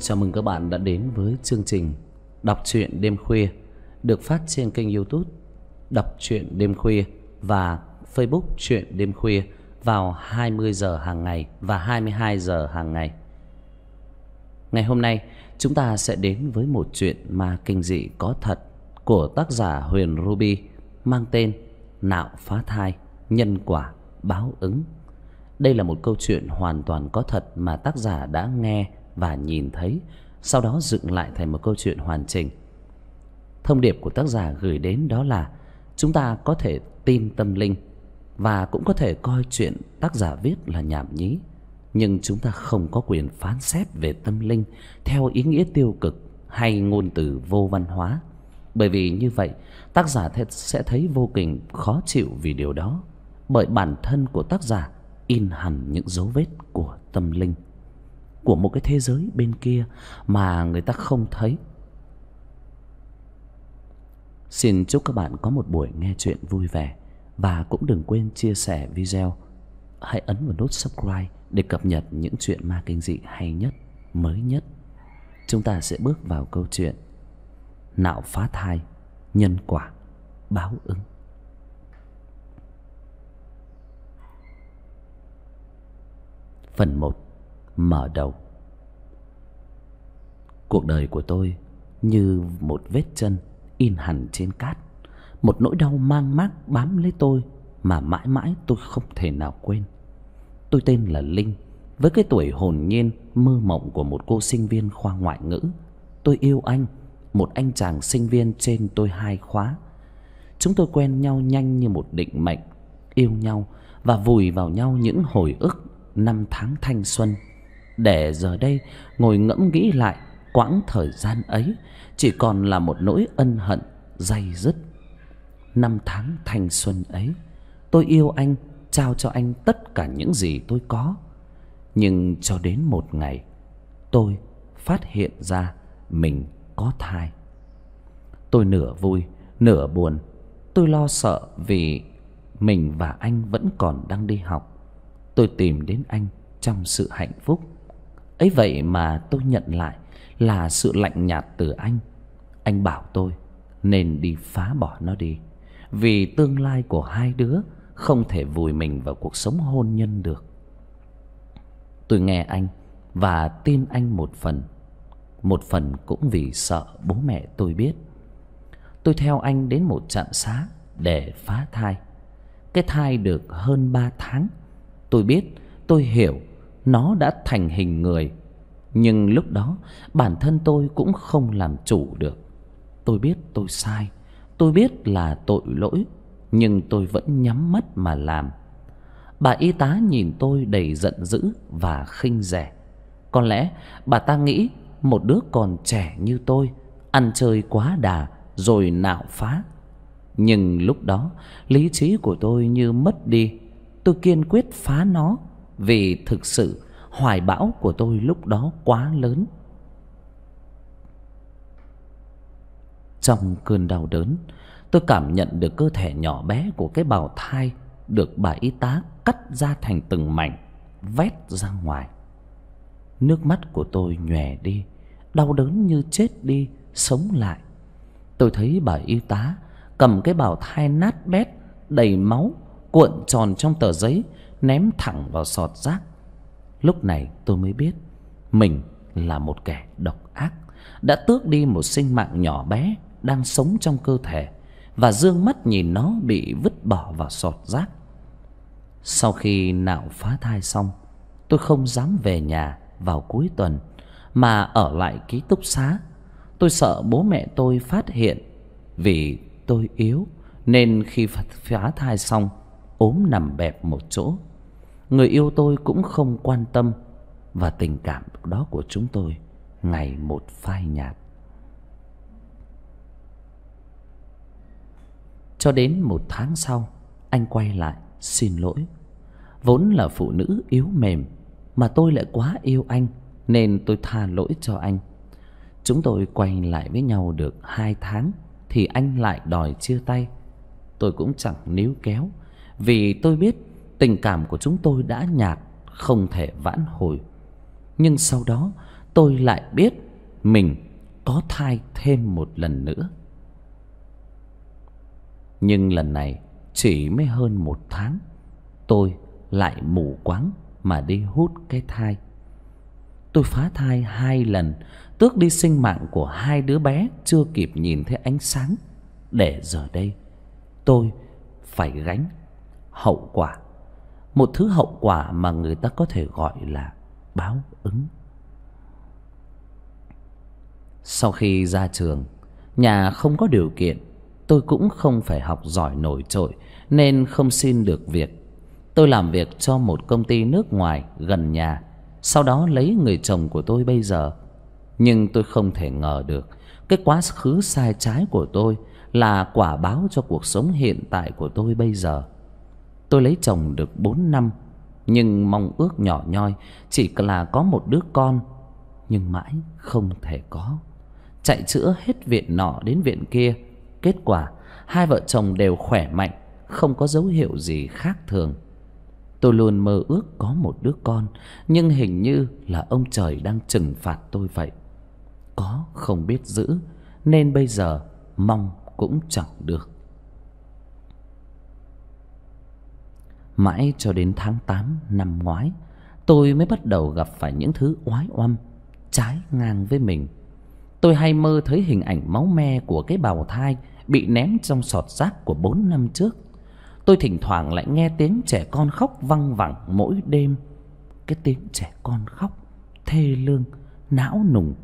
Chào mừng các bạn đã đến với chương trình Đọc truyện đêm khuya, được phát trên kênh YouTube Đọc truyện đêm khuya và Facebook Truyện đêm khuya vào 20 giờ hàng ngày và 22 giờ hàng ngày. Ngày hôm nay chúng ta sẽ đến với một chuyện ma kinh dị có thật của tác giả Huyền Ruby, mang tên Nạo phá thai, nhân quả báo ứng. Đây là một câu chuyện hoàn toàn có thật mà tác giả đã nghe và nhìn thấy, sau đó dựng lại thành một câu chuyện hoàn chỉnh. Thông điệp của tác giả gửi đến đó là chúng ta có thể tin tâm linh và cũng có thể coi chuyện tác giả viết là nhảm nhí, nhưng chúng ta không có quyền phán xét về tâm linh theo ý nghĩa tiêu cực hay ngôn từ vô văn hóa, bởi vì như vậy tác giả sẽ thấy vô cùng khó chịu vì điều đó, bởi bản thân của tác giả in hẳn những dấu vết của tâm linh, của một cái thế giới bên kia mà người ta không thấy. Xin chúc các bạn có một buổi nghe chuyện vui vẻ, và cũng đừng quên chia sẻ video. Hãy ấn vào nút subscribe để cập nhật những chuyện ma kinh dị hay nhất, mới nhất. Chúng ta sẽ bước vào câu chuyện Nạo phá thai, nhân quả báo ứng. Phần 1. Mở đầu. Cuộc đời của tôi như một vết chân in hẳn trên cát, một nỗi đau man mác bám lấy tôi mà mãi mãi tôi không thể nào quên. Tôi tên là Linh, với cái tuổi hồn nhiên mơ mộng của một cô sinh viên khoa ngoại ngữ. Tôi yêu anh, một anh chàng sinh viên trên tôi 2 khóa. Chúng tôi quen nhau nhanh như một định mệnh, yêu nhau và vùi vào nhau những hồi ức năm tháng thanh xuân, để giờ đây ngồi ngẫm nghĩ lại quãng thời gian ấy chỉ còn là một nỗi ân hận day dứt. Năm tháng thanh xuân ấy, tôi yêu anh, trao cho anh tất cả những gì tôi có. Nhưng cho đến một ngày, tôi phát hiện ra mình có thai. Tôi nửa vui, nửa buồn. Tôi lo sợ vì mình và anh vẫn còn đang đi học. Tôi tìm đến anh trong sự hạnh phúc. Ấy vậy mà tôi nhận lại là sự lạnh nhạt từ anh. Anh bảo tôi nên đi phá bỏ nó đi, vì tương lai của hai đứa không thể vùi mình vào cuộc sống hôn nhân được. Tôi nghe anh và tin anh một phần cũng vì sợ bố mẹ tôi biết. Tôi theo anh đến một trạm xá để phá thai. Cái thai được hơn 3 tháng. Tôi biết, tôi hiểu, nó đã thành hình người. Nhưng lúc đó bản thân tôi cũng không làm chủ được. Tôi biết tôi sai, tôi biết là tội lỗi, nhưng tôi vẫn nhắm mắt mà làm. Bà y tá nhìn tôi đầy giận dữ và khinh rẻ. Có lẽ bà ta nghĩ một đứa còn trẻ như tôi ăn chơi quá đà rồi nạo phá. Nhưng lúc đó lý trí của tôi như mất đi. Tôi kiên quyết phá nó, vì thực sự hoài bão của tôi lúc đó quá lớn. Trong cơn đau đớn, tôi cảm nhận được cơ thể nhỏ bé của cái bào thai được bà y tá cắt ra thành từng mảnh, vét ra ngoài. Nước mắt của tôi nhòe đi, đau đớn như chết đi, sống lại. Tôi thấy bà y tá cầm cái bào thai nát bét, đầy máu, cuộn tròn trong tờ giấy, ném thẳng vào sọt rác. Lúc này tôi mới biết mình là một kẻ độc ác, đã tước đi một sinh mạng nhỏ bé đang sống trong cơ thể, và dương mắt nhìn nó bị vứt bỏ vào sọt rác. Sau khi nạo phá thai xong, tôi không dám về nhà vào cuối tuần mà ở lại ký túc xá. Tôi sợ bố mẹ tôi phát hiện, vì tôi yếu nên khi phá thai xong ốm nằm bẹp một chỗ. Người yêu tôi cũng không quan tâm, và tình cảm đó của chúng tôi ngày một phai nhạt. Cho đến 1 tháng sau, anh quay lại xin lỗi. Vốn là phụ nữ yếu mềm, mà tôi lại quá yêu anh nên tôi tha lỗi cho anh. Chúng tôi quay lại với nhau được 2 tháng thì anh lại đòi chia tay. Tôi cũng chẳng níu kéo, vì tôi biết tình cảm của chúng tôi đã nhạt, không thể vãn hồi. Nhưng sau đó tôi lại biết mình có thai thêm một lần nữa. Nhưng lần này chỉ mới hơn một tháng, tôi lại mù quáng mà đi hút cái thai. Tôi phá thai 2 lần, tước đi sinh mạng của 2 đứa bé chưa kịp nhìn thấy ánh sáng. Để giờ đây tôi phải gánh hậu quả, một thứ hậu quả mà người ta có thể gọi là báo ứng. Sau khi ra trường, nhà không có điều kiện, tôi cũng không phải học giỏi nổi trội nên không xin được việc. Tôi làm việc cho một công ty nước ngoài gần nhà, sau đó lấy người chồng của tôi bây giờ. Nhưng tôi không thể ngờ được cái quá khứ sai trái của tôi là quả báo cho cuộc sống hiện tại của tôi bây giờ. Tôi lấy chồng được 4 năm, nhưng mong ước nhỏ nhoi chỉ là có một đứa con, nhưng mãi không thể có. Chạy chữa hết viện nọ đến viện kia, kết quả 2 vợ chồng đều khỏe mạnh, không có dấu hiệu gì khác thường. Tôi luôn mơ ước có một đứa con, nhưng hình như là ông trời đang trừng phạt tôi vậy. Có không biết giữ, nên bây giờ mong cũng chẳng được. Mãi cho đến tháng 8 năm ngoái, tôi mới bắt đầu gặp phải những thứ oái oăm trái ngang với mình. Tôi hay mơ thấy hình ảnh máu me của cái bào thai bị ném trong sọt rác của 4 năm trước. Tôi thỉnh thoảng lại nghe tiếng trẻ con khóc văng vẳng mỗi đêm. Cái tiếng trẻ con khóc thê lương, não nùng.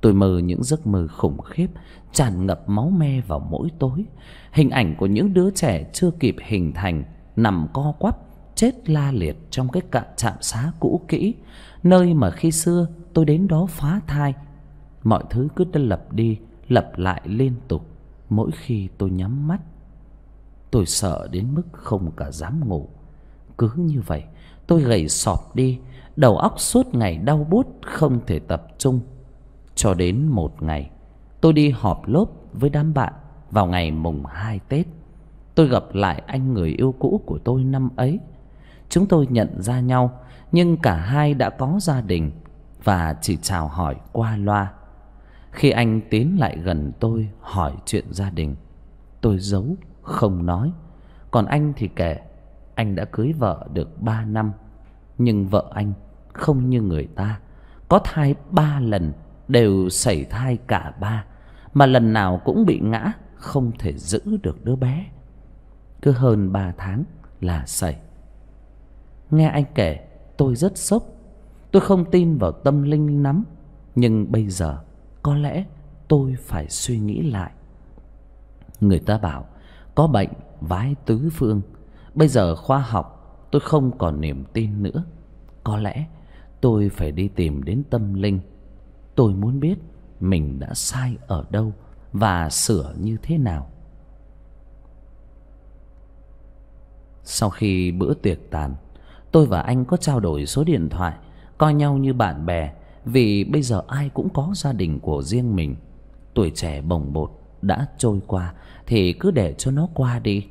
Tôi mơ những giấc mơ khủng khiếp, tràn ngập máu me vào mỗi tối. Hình ảnh của những đứa trẻ chưa kịp hình thành, nằm co quắp, chết la liệt trong cái trạm xá cũ kỹ, nơi mà khi xưa tôi đến đó phá thai. Mọi thứ cứ lặp đi lặp lại liên tục mỗi khi tôi nhắm mắt. Tôi sợ đến mức không cả dám ngủ. Cứ như vậy tôi gầy sọp đi, đầu óc suốt ngày đau buốt, không thể tập trung. Cho đến một ngày, tôi đi họp lớp với đám bạn vào ngày mùng 2 Tết. Tôi gặp lại anh người yêu cũ của tôi năm ấy. Chúng tôi nhận ra nhau, nhưng cả hai đã có gia đình và chỉ chào hỏi qua loa. Khi anh tiến lại gần tôi hỏi chuyện gia đình, tôi giấu không nói. Còn anh thì kể anh đã cưới vợ được 3 năm, nhưng vợ anh không như người ta, có thai 3 lần, đều sẩy thai cả 3, mà lần nào cũng bị ngã, không thể giữ được đứa bé. Cứ hơn 3 tháng là sẩy. Nghe anh kể tôi rất sốc. Tôi không tin vào tâm linh lắm, nhưng bây giờ có lẽ tôi phải suy nghĩ lại. Người ta bảo có bệnh vái tứ phương, bây giờ khoa học tôi không còn niềm tin nữa. Có lẽ tôi phải đi tìm đến tâm linh. Tôi muốn biết mình đã sai ở đâu và sửa như thế nào. Sau khi bữa tiệc tàn, tôi và anh có trao đổi số điện thoại, coi nhau như bạn bè, vì bây giờ ai cũng có gia đình của riêng mình. Tuổi trẻ bồng bột đã trôi qua thì cứ để cho nó qua đi.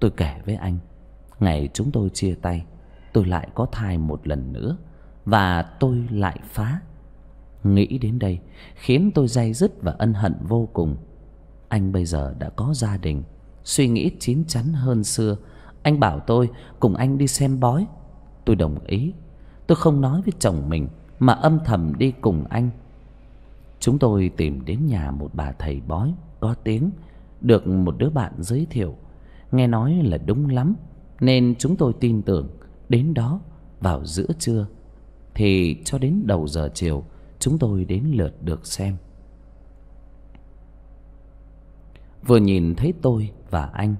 Tôi kể với anh, ngày chúng tôi chia tay, tôi lại có thai một lần nữa và tôi lại phá. Nghĩ đến đây khiến tôi day dứt và ân hận vô cùng. Anh bây giờ đã có gia đình, suy nghĩ chín chắn hơn xưa. Anh bảo tôi cùng anh đi xem bói. Tôi đồng ý. Tôi không nói với chồng mình mà âm thầm đi cùng anh. Chúng tôi tìm đến nhà một bà thầy bói có tiếng, được một đứa bạn giới thiệu. Nghe nói là đúng lắm nên chúng tôi tin tưởng. Đến đó vào giữa trưa thì cho đến đầu giờ chiều chúng tôi đến lượt được xem. Vừa nhìn thấy tôi và anh,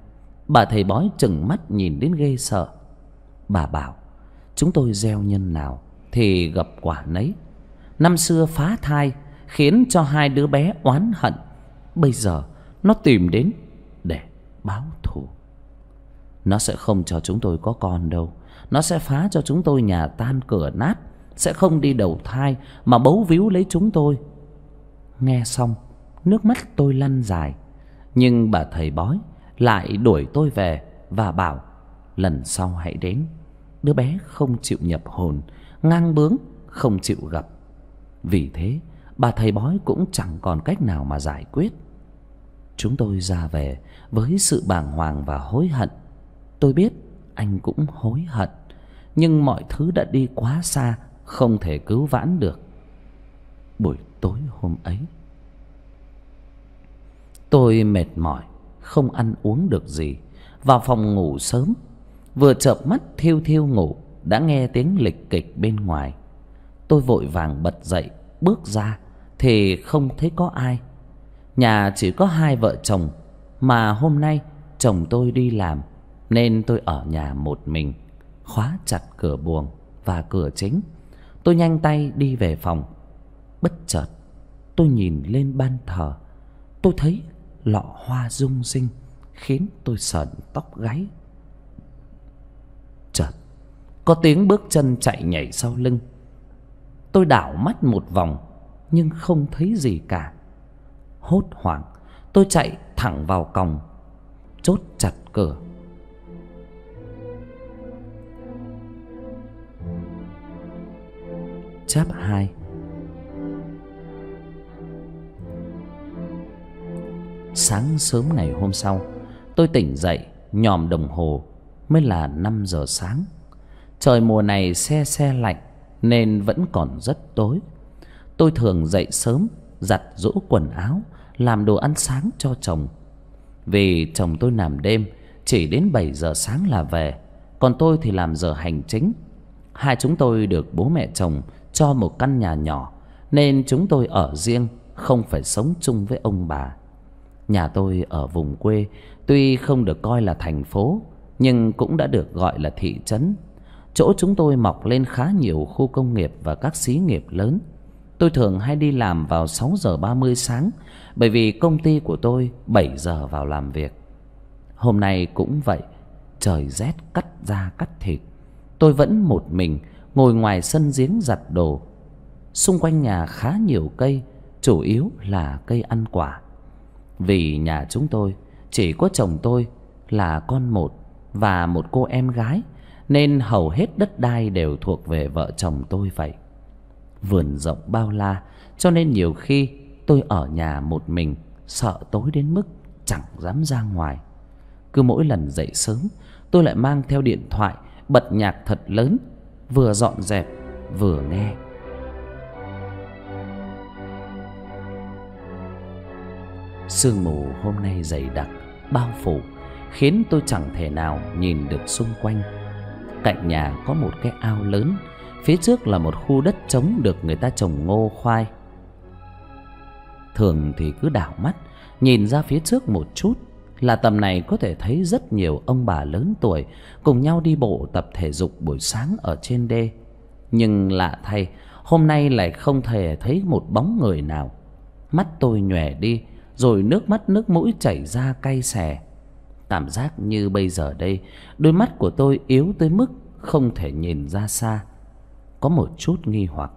bà thầy bói trừng mắt nhìn đến ghê sợ. Bà bảo chúng tôi gieo nhân nào thì gặp quả nấy. Năm xưa phá thai khiến cho 2 đứa bé oán hận, bây giờ nó tìm đến để báo thù. Nó sẽ không cho chúng tôi có con đâu. Nó sẽ phá cho chúng tôi nhà tan cửa nát, sẽ không đi đầu thai mà bấu víu lấy chúng tôi. Nghe xong nước mắt tôi lăn dài, nhưng bà thầy bói lại đuổi tôi về và bảo lần sau hãy đến. Đứa bé không chịu nhập hồn, ngang bướng, không chịu gặp. Vì thế bà thầy bói cũng chẳng còn cách nào mà giải quyết. Chúng tôi ra về với sự bàng hoàng và hối hận. Tôi biết anh cũng hối hận, nhưng mọi thứ đã đi quá xa, không thể cứu vãn được. Buổi tối hôm ấy, tôi mệt mỏi, không ăn uống được gì, vào phòng ngủ sớm. Vừa chợp mắt thiêu thiêu ngủ, đã nghe tiếng lịch kịch bên ngoài. Tôi vội vàng bật dậy, bước ra thì không thấy có ai. Nhà chỉ có hai vợ chồng, mà hôm nay chồng tôi đi làm nên tôi ở nhà một mình. Khóa chặt cửa buồng và cửa chính, tôi nhanh tay đi về phòng. Bất chợt tôi nhìn lên ban thờ, tôi thấy lọ hoa rung rinh khiến tôi sởn tóc gáy. Chợt có tiếng bước chân chạy nhảy sau lưng. Tôi đảo mắt một vòng nhưng không thấy gì cả. Hốt hoảng, tôi chạy thẳng vào còng, chốt chặt cửa. Cháp 2. Sáng sớm ngày hôm sau, tôi tỉnh dậy, nhòm đồng hồ mới là 5 giờ sáng. Trời mùa này se se lạnh nên vẫn còn rất tối. Tôi thường dậy sớm, giặt giũ quần áo, làm đồ ăn sáng cho chồng. Vì chồng tôi làm đêm, chỉ đến 7 giờ sáng là về, còn tôi thì làm giờ hành chính. Hai chúng tôi được bố mẹ chồng cho một căn nhà nhỏ nên chúng tôi ở riêng, không phải sống chung với ông bà. Nhà tôi ở vùng quê, tuy không được coi là thành phố nhưng cũng đã được gọi là thị trấn. Chỗ chúng tôi mọc lên khá nhiều khu công nghiệp và các xí nghiệp lớn. Tôi thường hay đi làm vào 6 giờ 30 sáng, bởi vì công ty của tôi 7 giờ vào làm việc. Hôm nay cũng vậy, trời rét cắt da cắt thịt. Tôi vẫn một mình ngồi ngoài sân giếng giặt đồ. Xung quanh nhà khá nhiều cây, chủ yếu là cây ăn quả. Vì nhà chúng tôi chỉ có chồng tôi là con một và một cô em gái, nên hầu hết đất đai đều thuộc về vợ chồng tôi vậy. Vườn rộng bao la, cho nên nhiều khi tôi ở nhà một mình, sợ tối đến mức chẳng dám ra ngoài. Cứ mỗi lần dậy sớm, tôi lại mang theo điện thoại, bật nhạc thật lớn, vừa dọn dẹp vừa nghe. Sương mù hôm nay dày đặc bao phủ, khiến tôi chẳng thể nào nhìn được xung quanh. Cạnh nhà có một cái ao lớn, phía trước là một khu đất trống được người ta trồng ngô khoai. Thường thì cứ đảo mắt nhìn ra phía trước một chút là tầm này có thể thấy rất nhiều ông bà lớn tuổi cùng nhau đi bộ tập thể dục buổi sáng ở trên đê. Nhưng lạ thay, hôm nay lại không thể thấy một bóng người nào. Mắt tôi nhòe đi, rồi nước mắt nước mũi chảy ra cay xè. Cảm giác như bây giờ đây, đôi mắt của tôi yếu tới mức không thể nhìn ra xa. Có một chút nghi hoặc,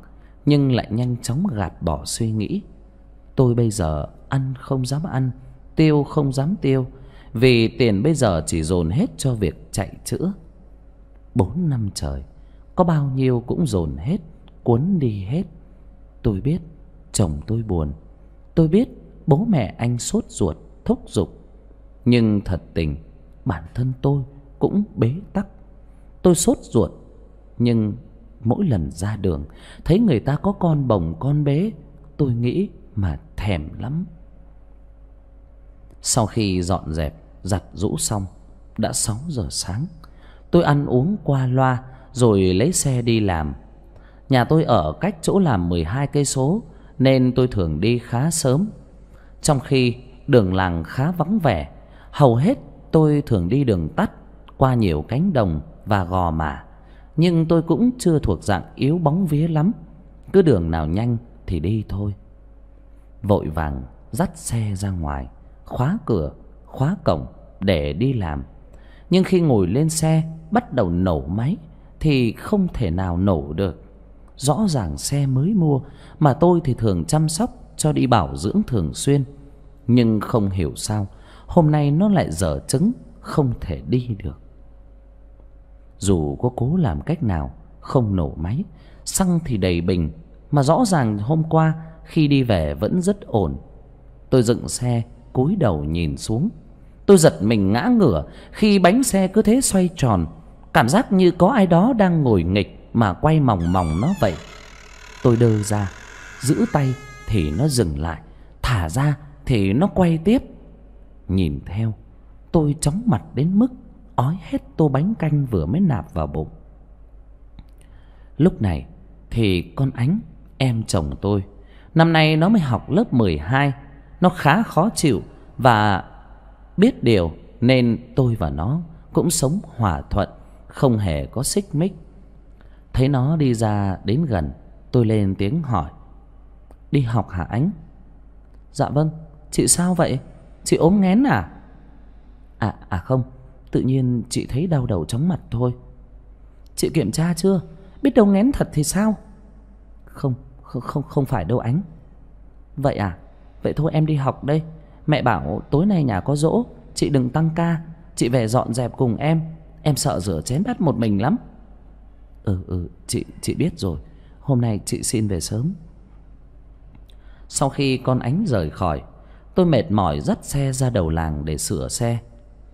nhưng lại nhanh chóng gạt bỏ suy nghĩ. Tôi bây giờ ăn không dám ăn, tiêu không dám tiêu, vì tiền bây giờ chỉ dồn hết cho việc chạy chữa. 4 năm trời, có bao nhiêu cũng dồn hết, cuốn đi hết. Tôi biết chồng tôi buồn, tôi biết bố mẹ anh sốt ruột, thúc giục, nhưng thật tình bản thân tôi cũng bế tắc. Tôi sốt ruột, nhưng mỗi lần ra đường thấy người ta có con bồng con bế, tôi nghĩ mà thèm lắm. Sau khi dọn dẹp, giặt giũ xong, đã 6 giờ sáng. Tôi ăn uống qua loa rồi lấy xe đi làm. Nhà tôi ở cách chỗ làm 12 cây số nên tôi thường đi khá sớm. Trong khi đường làng khá vắng vẻ, hầu hết tôi thường đi đường tắt qua nhiều cánh đồng và gò mả, nhưng tôi cũng chưa thuộc dạng yếu bóng vía lắm, cứ đường nào nhanh thì đi thôi. Vội vàng dắt xe ra ngoài, khóa cửa, khóa cổng để đi làm. Nhưng khi ngồi lên xe bắt đầu nổ máy thì không thể nào nổ được. Rõ ràng xe mới mua mà tôi thì thường chăm sóc cho đi bảo dưỡng thường xuyên, nhưng không hiểu sao hôm nay nó lại dở chứng, không thể đi được. Dù có cố làm cách nào không nổ máy, xăng thì đầy bình, mà rõ ràng hôm qua khi đi về vẫn rất ổn. Tôi dựng xe, cúi đầu nhìn xuống. Tôi giật mình ngã ngửa khi bánh xe cứ thế xoay tròn. Cảm giác như có ai đó đang ngồi nghịch mà quay mòng mòng nó vậy. Tôi đơ ra, giữ tay thì nó dừng lại, thả ra thì nó quay tiếp. Nhìn theo, tôi chóng mặt đến mức ói hết tô bánh canh vừa mới nạp vào bụng. Lúc này thì con Ánh, em chồng tôi, năm nay nó mới học lớp 12. Nó khá khó chịu và biết điều, nên tôi và nó cũng sống hòa thuận, không hề có xích mích. Thấy nó đi ra đến gần, tôi lên tiếng hỏi: "Đi học hả Ánh?" "Dạ vâng, chị sao vậy? Chị ốm nghén à?" À không, tự nhiên chị thấy đau đầu chóng mặt thôi." "Chị kiểm tra chưa? Biết đâu nghén thật thì sao?" Không phải đâu Ánh." "Vậy à? Vậy thôi em đi học đây. Mẹ bảo tối nay nhà có dỗ, chị đừng tăng ca, chị về dọn dẹp cùng em. Em sợ rửa chén bát một mình lắm." Chị biết rồi. Hôm nay chị xin về sớm." Sau khi con Ánh rời khỏi, tôi mệt mỏi dắt xe ra đầu làng để sửa xe.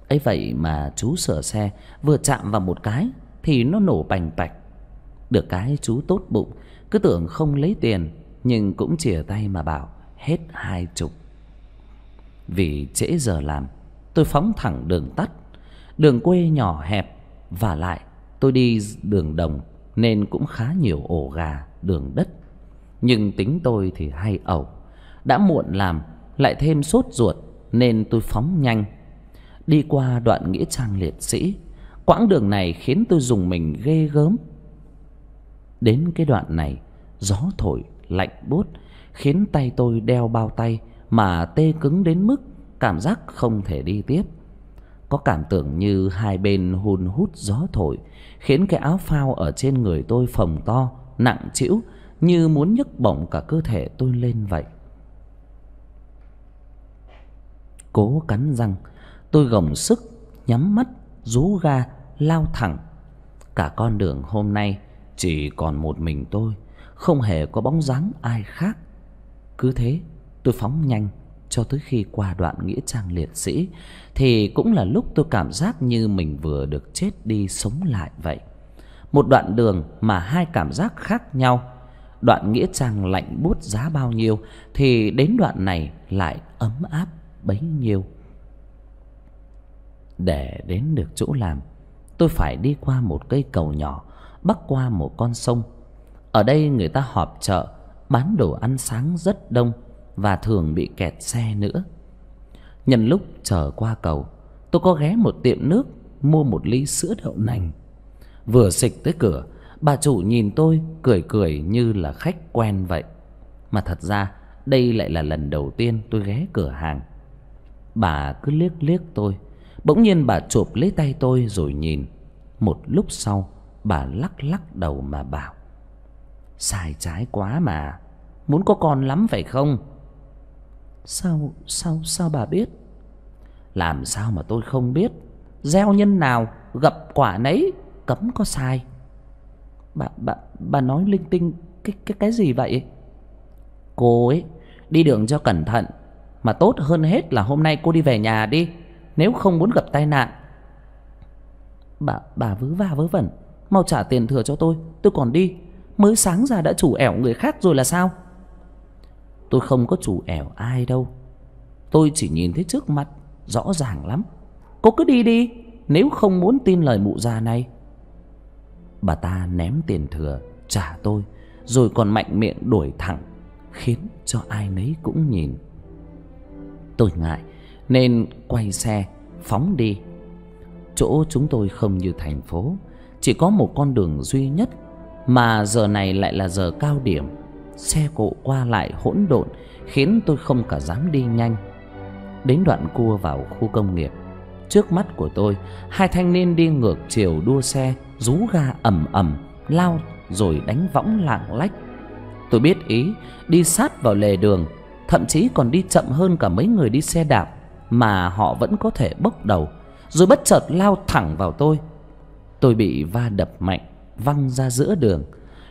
Ấy vậy mà chú sửa xe vừa chạm vào một cái thì nó nổ bành bạch. Được cái chú tốt bụng, cứ tưởng không lấy tiền nhưng cũng chìa tay mà bảo hết 20. Vì trễ giờ làm, tôi phóng thẳng đường tắt. Đường quê nhỏ hẹp, và lại tôi đi đường đồng nên cũng khá nhiều ổ gà, đường đất. Nhưng tính tôi thì hay ẩu, đã muộn làm lại thêm sốt ruột nên tôi phóng nhanh. Đi qua đoạn nghĩa trang liệt sĩ, quãng đường này khiến tôi rùng mình ghê gớm. Đến cái đoạn này, gió thổi lạnh buốt khiến tay tôi đeo bao tay mà tê cứng đến mức cảm giác không thể đi tiếp. Có cảm tưởng như hai bên hun hút gió thổi, khiến cái áo phao ở trên người tôi phồng to, nặng trĩu, như muốn nhấc bổng cả cơ thể tôi lên vậy. Cố cắn răng, tôi gồng sức, nhắm mắt, rú ga, lao thẳng. Cả con đường hôm nay chỉ còn một mình tôi, không hề có bóng dáng ai khác. Cứ thế tôi phóng nhanh cho tới khi qua đoạn nghĩa trang liệt sĩ thì cũng là lúc tôi cảm giác như mình vừa được chết đi sống lại vậy. Một đoạn đường mà hai cảm giác khác nhau. Đoạn nghĩa trang lạnh buốt giá bao nhiêu thì đến đoạn này lại ấm áp bấy nhiêu. Để đến được chỗ làm, tôi phải đi qua một cây cầu nhỏ, bắc qua một con sông. Ở đây người ta họp chợ, bán đồ ăn sáng rất đông và thường bị kẹt xe nữa. Nhân lúc chờ qua cầu, tôi có ghé một tiệm nước mua một ly sữa đậu nành. Vừa xịch tới cửa, bà chủ nhìn tôi cười cười như là khách quen vậy. Mà thật ra đây lại là lần đầu tiên tôi ghé cửa hàng. Bà cứ liếc tôi. Bỗng nhiên bà chụp lấy tay tôi rồi nhìn. Một lúc sau bà lắc đầu mà bảo: "Sai trái quá mà, muốn có con lắm phải không?" Sao bà biết?" "Làm sao mà tôi không biết. Gieo nhân nào gặp quả nấy, cấm có sai." Bà nói linh tinh cái gì vậy?" "Cô ấy đi đường cho cẩn thận, mà tốt hơn hết là hôm nay cô đi về nhà đi, nếu không muốn gặp tai nạn." Bà vớ va vớ vẩn, mau trả tiền thừa cho tôi còn đi. Mới sáng ra đã chủ ẻo người khác rồi là sao?" "Tôi không có chủ ẻo ai đâu, tôi chỉ nhìn thấy trước mặt rõ ràng lắm. Cô cứ đi, nếu không muốn tin lời mụ già này." Bà ta ném tiền thừa trả tôi rồi còn mạnh miệng đuổi thẳng, khiến cho ai nấy cũng nhìn. Tôi ngại nên quay xe phóng đi. Chỗ chúng tôi không như thành phố, chỉ có một con đường duy nhất, mà giờ này lại là giờ cao điểm. Xe cộ qua lại hỗn độn khiến tôi không cả dám đi nhanh. Đến đoạn cua vào khu công nghiệp, trước mắt của tôi hai thanh niên đi ngược chiều đua xe, rú ga ầm ầm, lao rồi đánh võng lạng lách. Tôi biết ý, đi sát vào lề đường, thậm chí còn đi chậm hơn cả mấy người đi xe đạp mà họ vẫn có thể bốc đầu, rồi bất chợt lao thẳng vào tôi. Tôi bị va đập mạnh, văng ra giữa đường.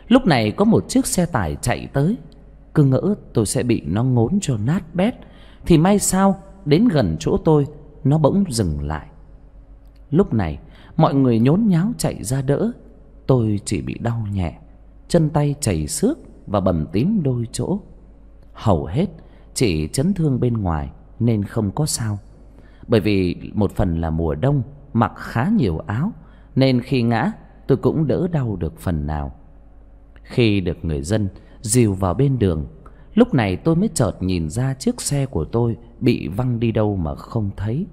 Lúc này có một chiếc xe tải chạy tới. Cứ ngỡ tôi sẽ bị nó ngốn cho nát bét thì may sao đến gần chỗ tôi, nó bỗng dừng lại. Lúc này mọi người nhốn nháo chạy ra đỡ. Tôi chỉ bị đau nhẹ, chân tay chảy xước và bầm tím đôi chỗ. Hầu hết chỉ chấn thương bên ngoài nên không có sao. Bởi vì một phần là mùa đông mặc khá nhiều áo nên khi ngã tôi cũng đỡ đau được phần nào. Khi được người dân dìu vào bên đường, lúc này tôi mới chợt nhìn ra chiếc xe của tôi bị văng đi đâu mà không thấy.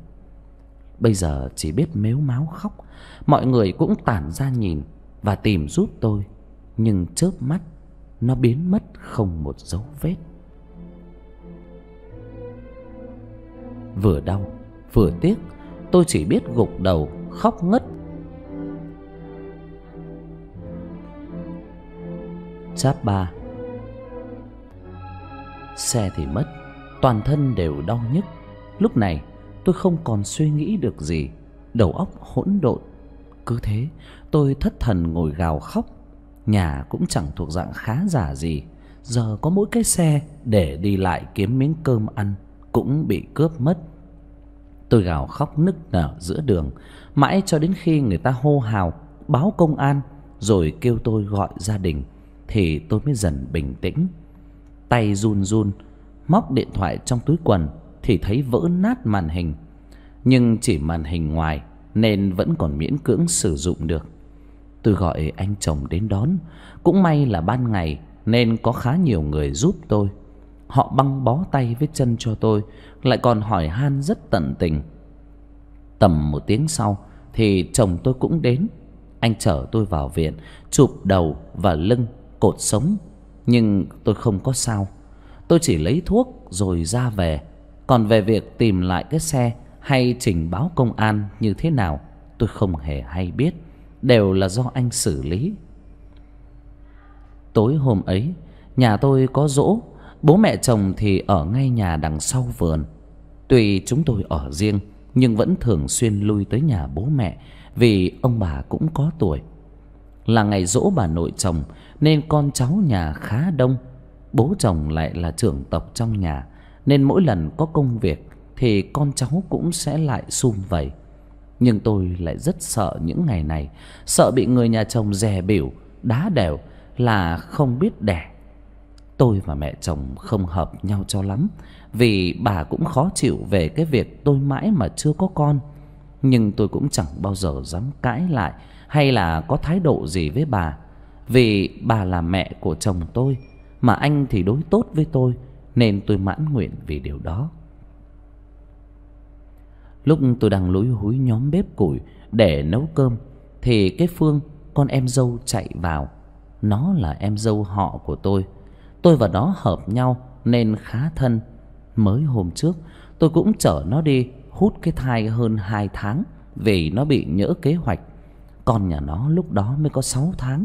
Bây giờ chỉ biết mếu máo khóc. Mọi người cũng tản ra nhìn và tìm giúp tôi, nhưng chớp mắt nó biến mất không một dấu vết. Vừa đau vừa tiếc, tôi chỉ biết gục đầu khóc ngất. Chap 3. Xe thì mất, toàn thân đều đau nhức. Lúc này tôi không còn suy nghĩ được gì, đầu óc hỗn độn. Cứ thế tôi thất thần ngồi gào khóc. Nhà cũng chẳng thuộc dạng khá giả gì, giờ có mỗi cái xe để đi lại kiếm miếng cơm ăn cũng bị cướp mất. Tôi gào khóc nức nở giữa đường mãi cho đến khi người ta hô hào báo công an rồi kêu tôi gọi gia đình thì tôi mới dần bình tĩnh. Tay run run móc điện thoại trong túi quần thì thấy vỡ nát màn hình, nhưng chỉ màn hình ngoài nên vẫn còn miễn cưỡng sử dụng được. Tôi gọi anh chồng đến đón. Cũng may là ban ngày nên có khá nhiều người giúp tôi. Họ băng bó tay với chân cho tôi, lại còn hỏi han rất tận tình. Tầm một tiếng sau thì chồng tôi cũng đến. Anh chở tôi vào viện, chụp đầu và lưng, cột sống, nhưng tôi không có sao. Tôi chỉ lấy thuốc rồi ra về. Còn về việc tìm lại cái xe hay trình báo công an như thế nào, tôi không hề hay biết, đều là do anh xử lý. Tối hôm ấy nhà tôi có giỗ, bố mẹ chồng thì ở ngay nhà đằng sau vườn. Tuy chúng tôi ở riêng nhưng vẫn thường xuyên lui tới nhà bố mẹ vì ông bà cũng có tuổi. Là ngày giỗ bà nội chồng nên con cháu nhà khá đông. Bố chồng lại là trưởng tộc trong nhà nên mỗi lần có công việc thì con cháu cũng sẽ lại sum vầy. Nhưng tôi lại rất sợ những ngày này, sợ bị người nhà chồng dè bỉu, đá đều là không biết đẻ. Tôi và mẹ chồng không hợp nhau cho lắm, vì bà cũng khó chịu về cái việc tôi mãi mà chưa có con. Nhưng tôi cũng chẳng bao giờ dám cãi lại hay là có thái độ gì với bà, vì bà là mẹ của chồng tôi, mà anh thì đối tốt với tôi, nên tôi mãn nguyện vì điều đó. Lúc tôi đang lúi húi nhóm bếp củi để nấu cơm thì cái Phương, con em dâu, chạy vào. Nó là em dâu họ của tôi. Tôi và nó hợp nhau nên khá thân. Mới hôm trước tôi cũng chở nó đi hút cái thai hơn 2 tháng vì nó bị nhỡ kế hoạch. Con nhà nó lúc đó mới có 6 tháng.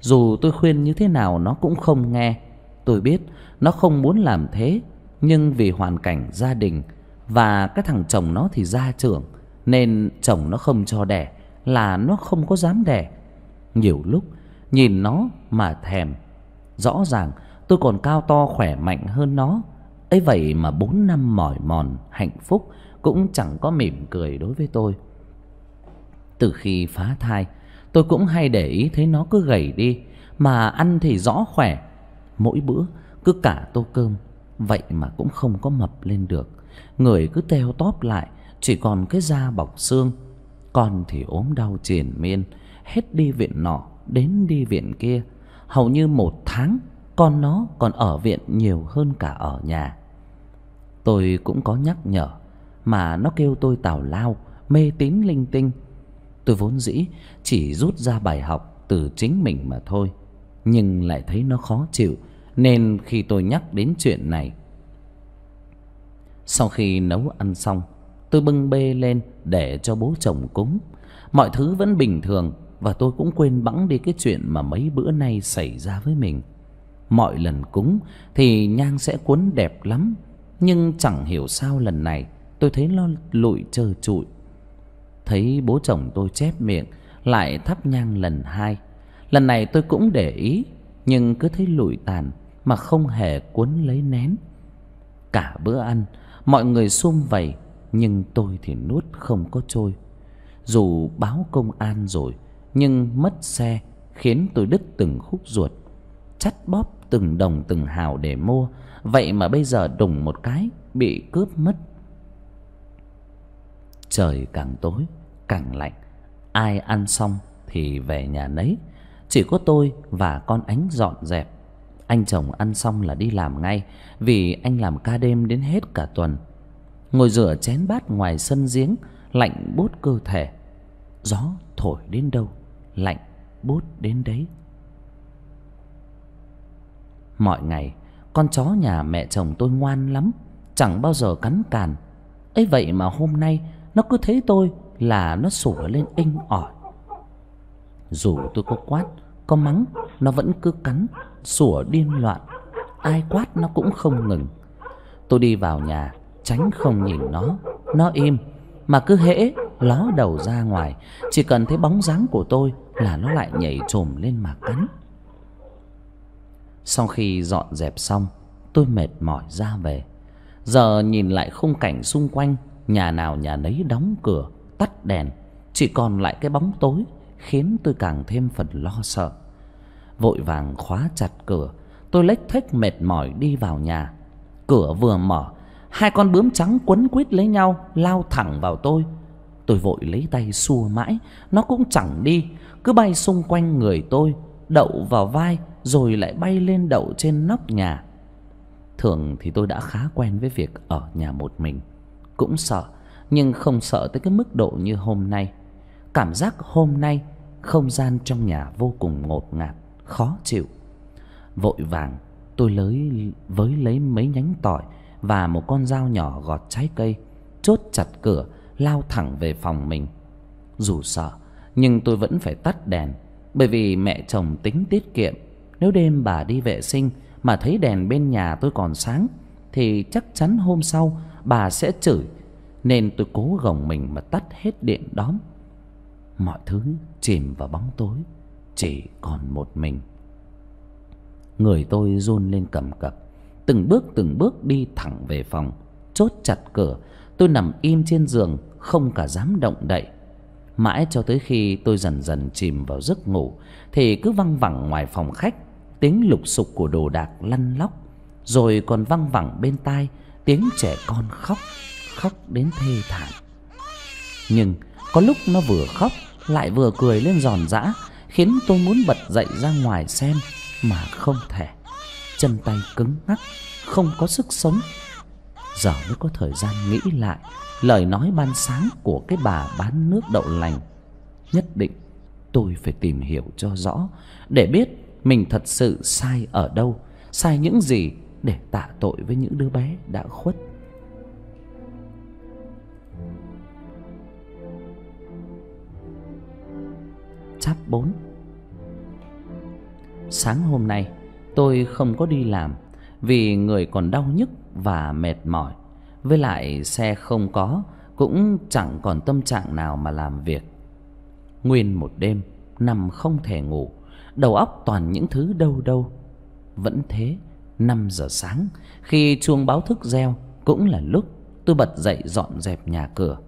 Dù tôi khuyên như thế nào nó cũng không nghe. Tôi biết nó không muốn làm thế, nhưng vì hoàn cảnh gia đình và cái thằng chồng nó thì gia trưởng nên chồng nó không cho đẻ là nó không có dám đẻ. Nhiều lúc nhìn nó mà thèm. Rõ ràng tôi còn cao to khỏe mạnh hơn nó, ấy vậy mà 4 năm mỏi mòn hạnh phúc cũng chẳng có mỉm cười đối với tôi. Từ khi phá thai tôi cũng hay để ý thấy nó cứ gầy đi mà ăn thì rõ khỏe. Mỗi bữa cứ cả tô cơm, vậy mà cũng không có mập lên được. Người cứ teo tóp lại, chỉ còn cái da bọc xương. Con thì ốm đau triền miên, hết đi viện nọ đến đi viện kia. Hầu như 1 tháng con nó còn ở viện nhiều hơn cả ở nhà. Tôi cũng có nhắc nhở mà nó kêu tôi tào lao, mê tín linh tinh. Tôi vốn dĩ chỉ rút ra bài học từ chính mình mà thôi, nhưng lại thấy nó khó chịu nên khi tôi nhắc đến chuyện này. Sau khi nấu ăn xong, tôi bưng bê lên để cho bố chồng cúng. Mọi thứ vẫn bình thường và tôi cũng quên bẵng đi cái chuyện mà mấy bữa nay xảy ra với mình. Mọi lần cúng thì nhang sẽ cuốn đẹp lắm, nhưng chẳng hiểu sao lần này tôi thấy nó lụi trơ trụi. Thấy bố chồng tôi chép miệng lại thắp nhang lần 2, Lần này tôi cũng để ý, nhưng cứ thấy lụi tàn mà không hề cuốn lấy nén. Cả bữa ăn mọi người sum vầy, nhưng tôi thì nuốt không có trôi. Dù báo công an rồi nhưng mất xe khiến tôi đứt từng khúc ruột, chắt bóp từng đồng từng hào để mua, vậy mà bây giờ đùng một cái bị cướp mất. Trời càng tối càng lạnh, ai ăn xong thì về nhà nấy. Chỉ có tôi và con Ánh dọn dẹp. Anh chồng ăn xong là đi làm ngay, vì anh làm ca đêm đến hết cả tuần. Ngồi rửa chén bát ngoài sân giếng, lạnh buốt cơ thể. Gió thổi đến đâu, lạnh buốt đến đấy. Mọi ngày con chó nhà mẹ chồng tôi ngoan lắm, chẳng bao giờ cắn càn. Ấy vậy mà hôm nay nó cứ thấy tôi là nó sủa lên inh ỏi. Dù tôi có quát, có mắng, nó vẫn cứ cắn, sủa điên loạn. Ai quát nó cũng không ngừng. Tôi đi vào nhà, tránh không nhìn nó im. Mà cứ hễ ló đầu ra ngoài, chỉ cần thấy bóng dáng của tôi là nó lại nhảy chồm lên mà cắn. Sau khi dọn dẹp xong, tôi mệt mỏi ra về. Giờ nhìn lại khung cảnh xung quanh, nhà nào nhà nấy đóng cửa, tắt đèn, chỉ còn lại cái bóng tối, khiến tôi càng thêm phần lo sợ. Vội vàng khóa chặt cửa, tôi lếch thếch mệt mỏi đi vào nhà. Cửa vừa mở, hai con bướm trắng quấn quít lấy nhau lao thẳng vào tôi. Tôi vội lấy tay xua mãi, nó cũng chẳng đi, cứ bay xung quanh người tôi, đậu vào vai rồi lại bay lên đậu trên nóc nhà. Thường thì tôi đã khá quen với việc ở nhà một mình, cũng sợ nhưng không sợ tới cái mức độ như hôm nay. Cảm giác hôm nay không gian trong nhà vô cùng ngột ngạt, khó chịu. Vội vàng tôi với lấy mấy nhánh tỏi và một con dao nhỏ gọt trái cây, chốt chặt cửa, lao thẳng về phòng mình. Dù sợ nhưng tôi vẫn phải tắt đèn, bởi vì mẹ chồng tính tiết kiệm. Nếu đêm bà đi vệ sinh mà thấy đèn bên nhà tôi còn sáng thì chắc chắn hôm sau bà sẽ chửi, nên tôi cố gồng mình mà tắt hết điện đóm. Mọi thứ chìm vào bóng tối, chỉ còn một mình. Người tôi run lên cầm cập, từng bước đi thẳng về phòng, chốt chặt cửa. Tôi nằm im trên giường, không cả dám động đậy. Mãi cho tới khi tôi dần dần chìm vào giấc ngủ thì cứ văng vẳng ngoài phòng khách tiếng lục sục của đồ đạc lăn lóc, rồi còn văng vẳng bên tai tiếng trẻ con khóc, khóc đến thê thảm. Nhưng có lúc nó vừa khóc lại vừa cười lên giòn giã, khiến tôi muốn bật dậy ra ngoài xem mà không thể. Chân tay cứng ngắc, không có sức sống. Giờ mới có thời gian nghĩ lại lời nói ban sáng của cái bà bán nước đậu lành. Nhất định tôi phải tìm hiểu cho rõ, để biết mình thật sự sai ở đâu, sai những gì, để tạ tội với những đứa bé đã khuất. Chap 4. Sáng hôm nay tôi không có đi làm, vì người còn đau nhức và mệt mỏi. Với lại xe không có, cũng chẳng còn tâm trạng nào mà làm việc. Nguyên một đêm nằm không thể ngủ, đầu óc toàn những thứ đâu đâu. Vẫn thế, 5 giờ sáng khi chuông báo thức reo cũng là lúc tôi bật dậy dọn dẹp nhà cửa.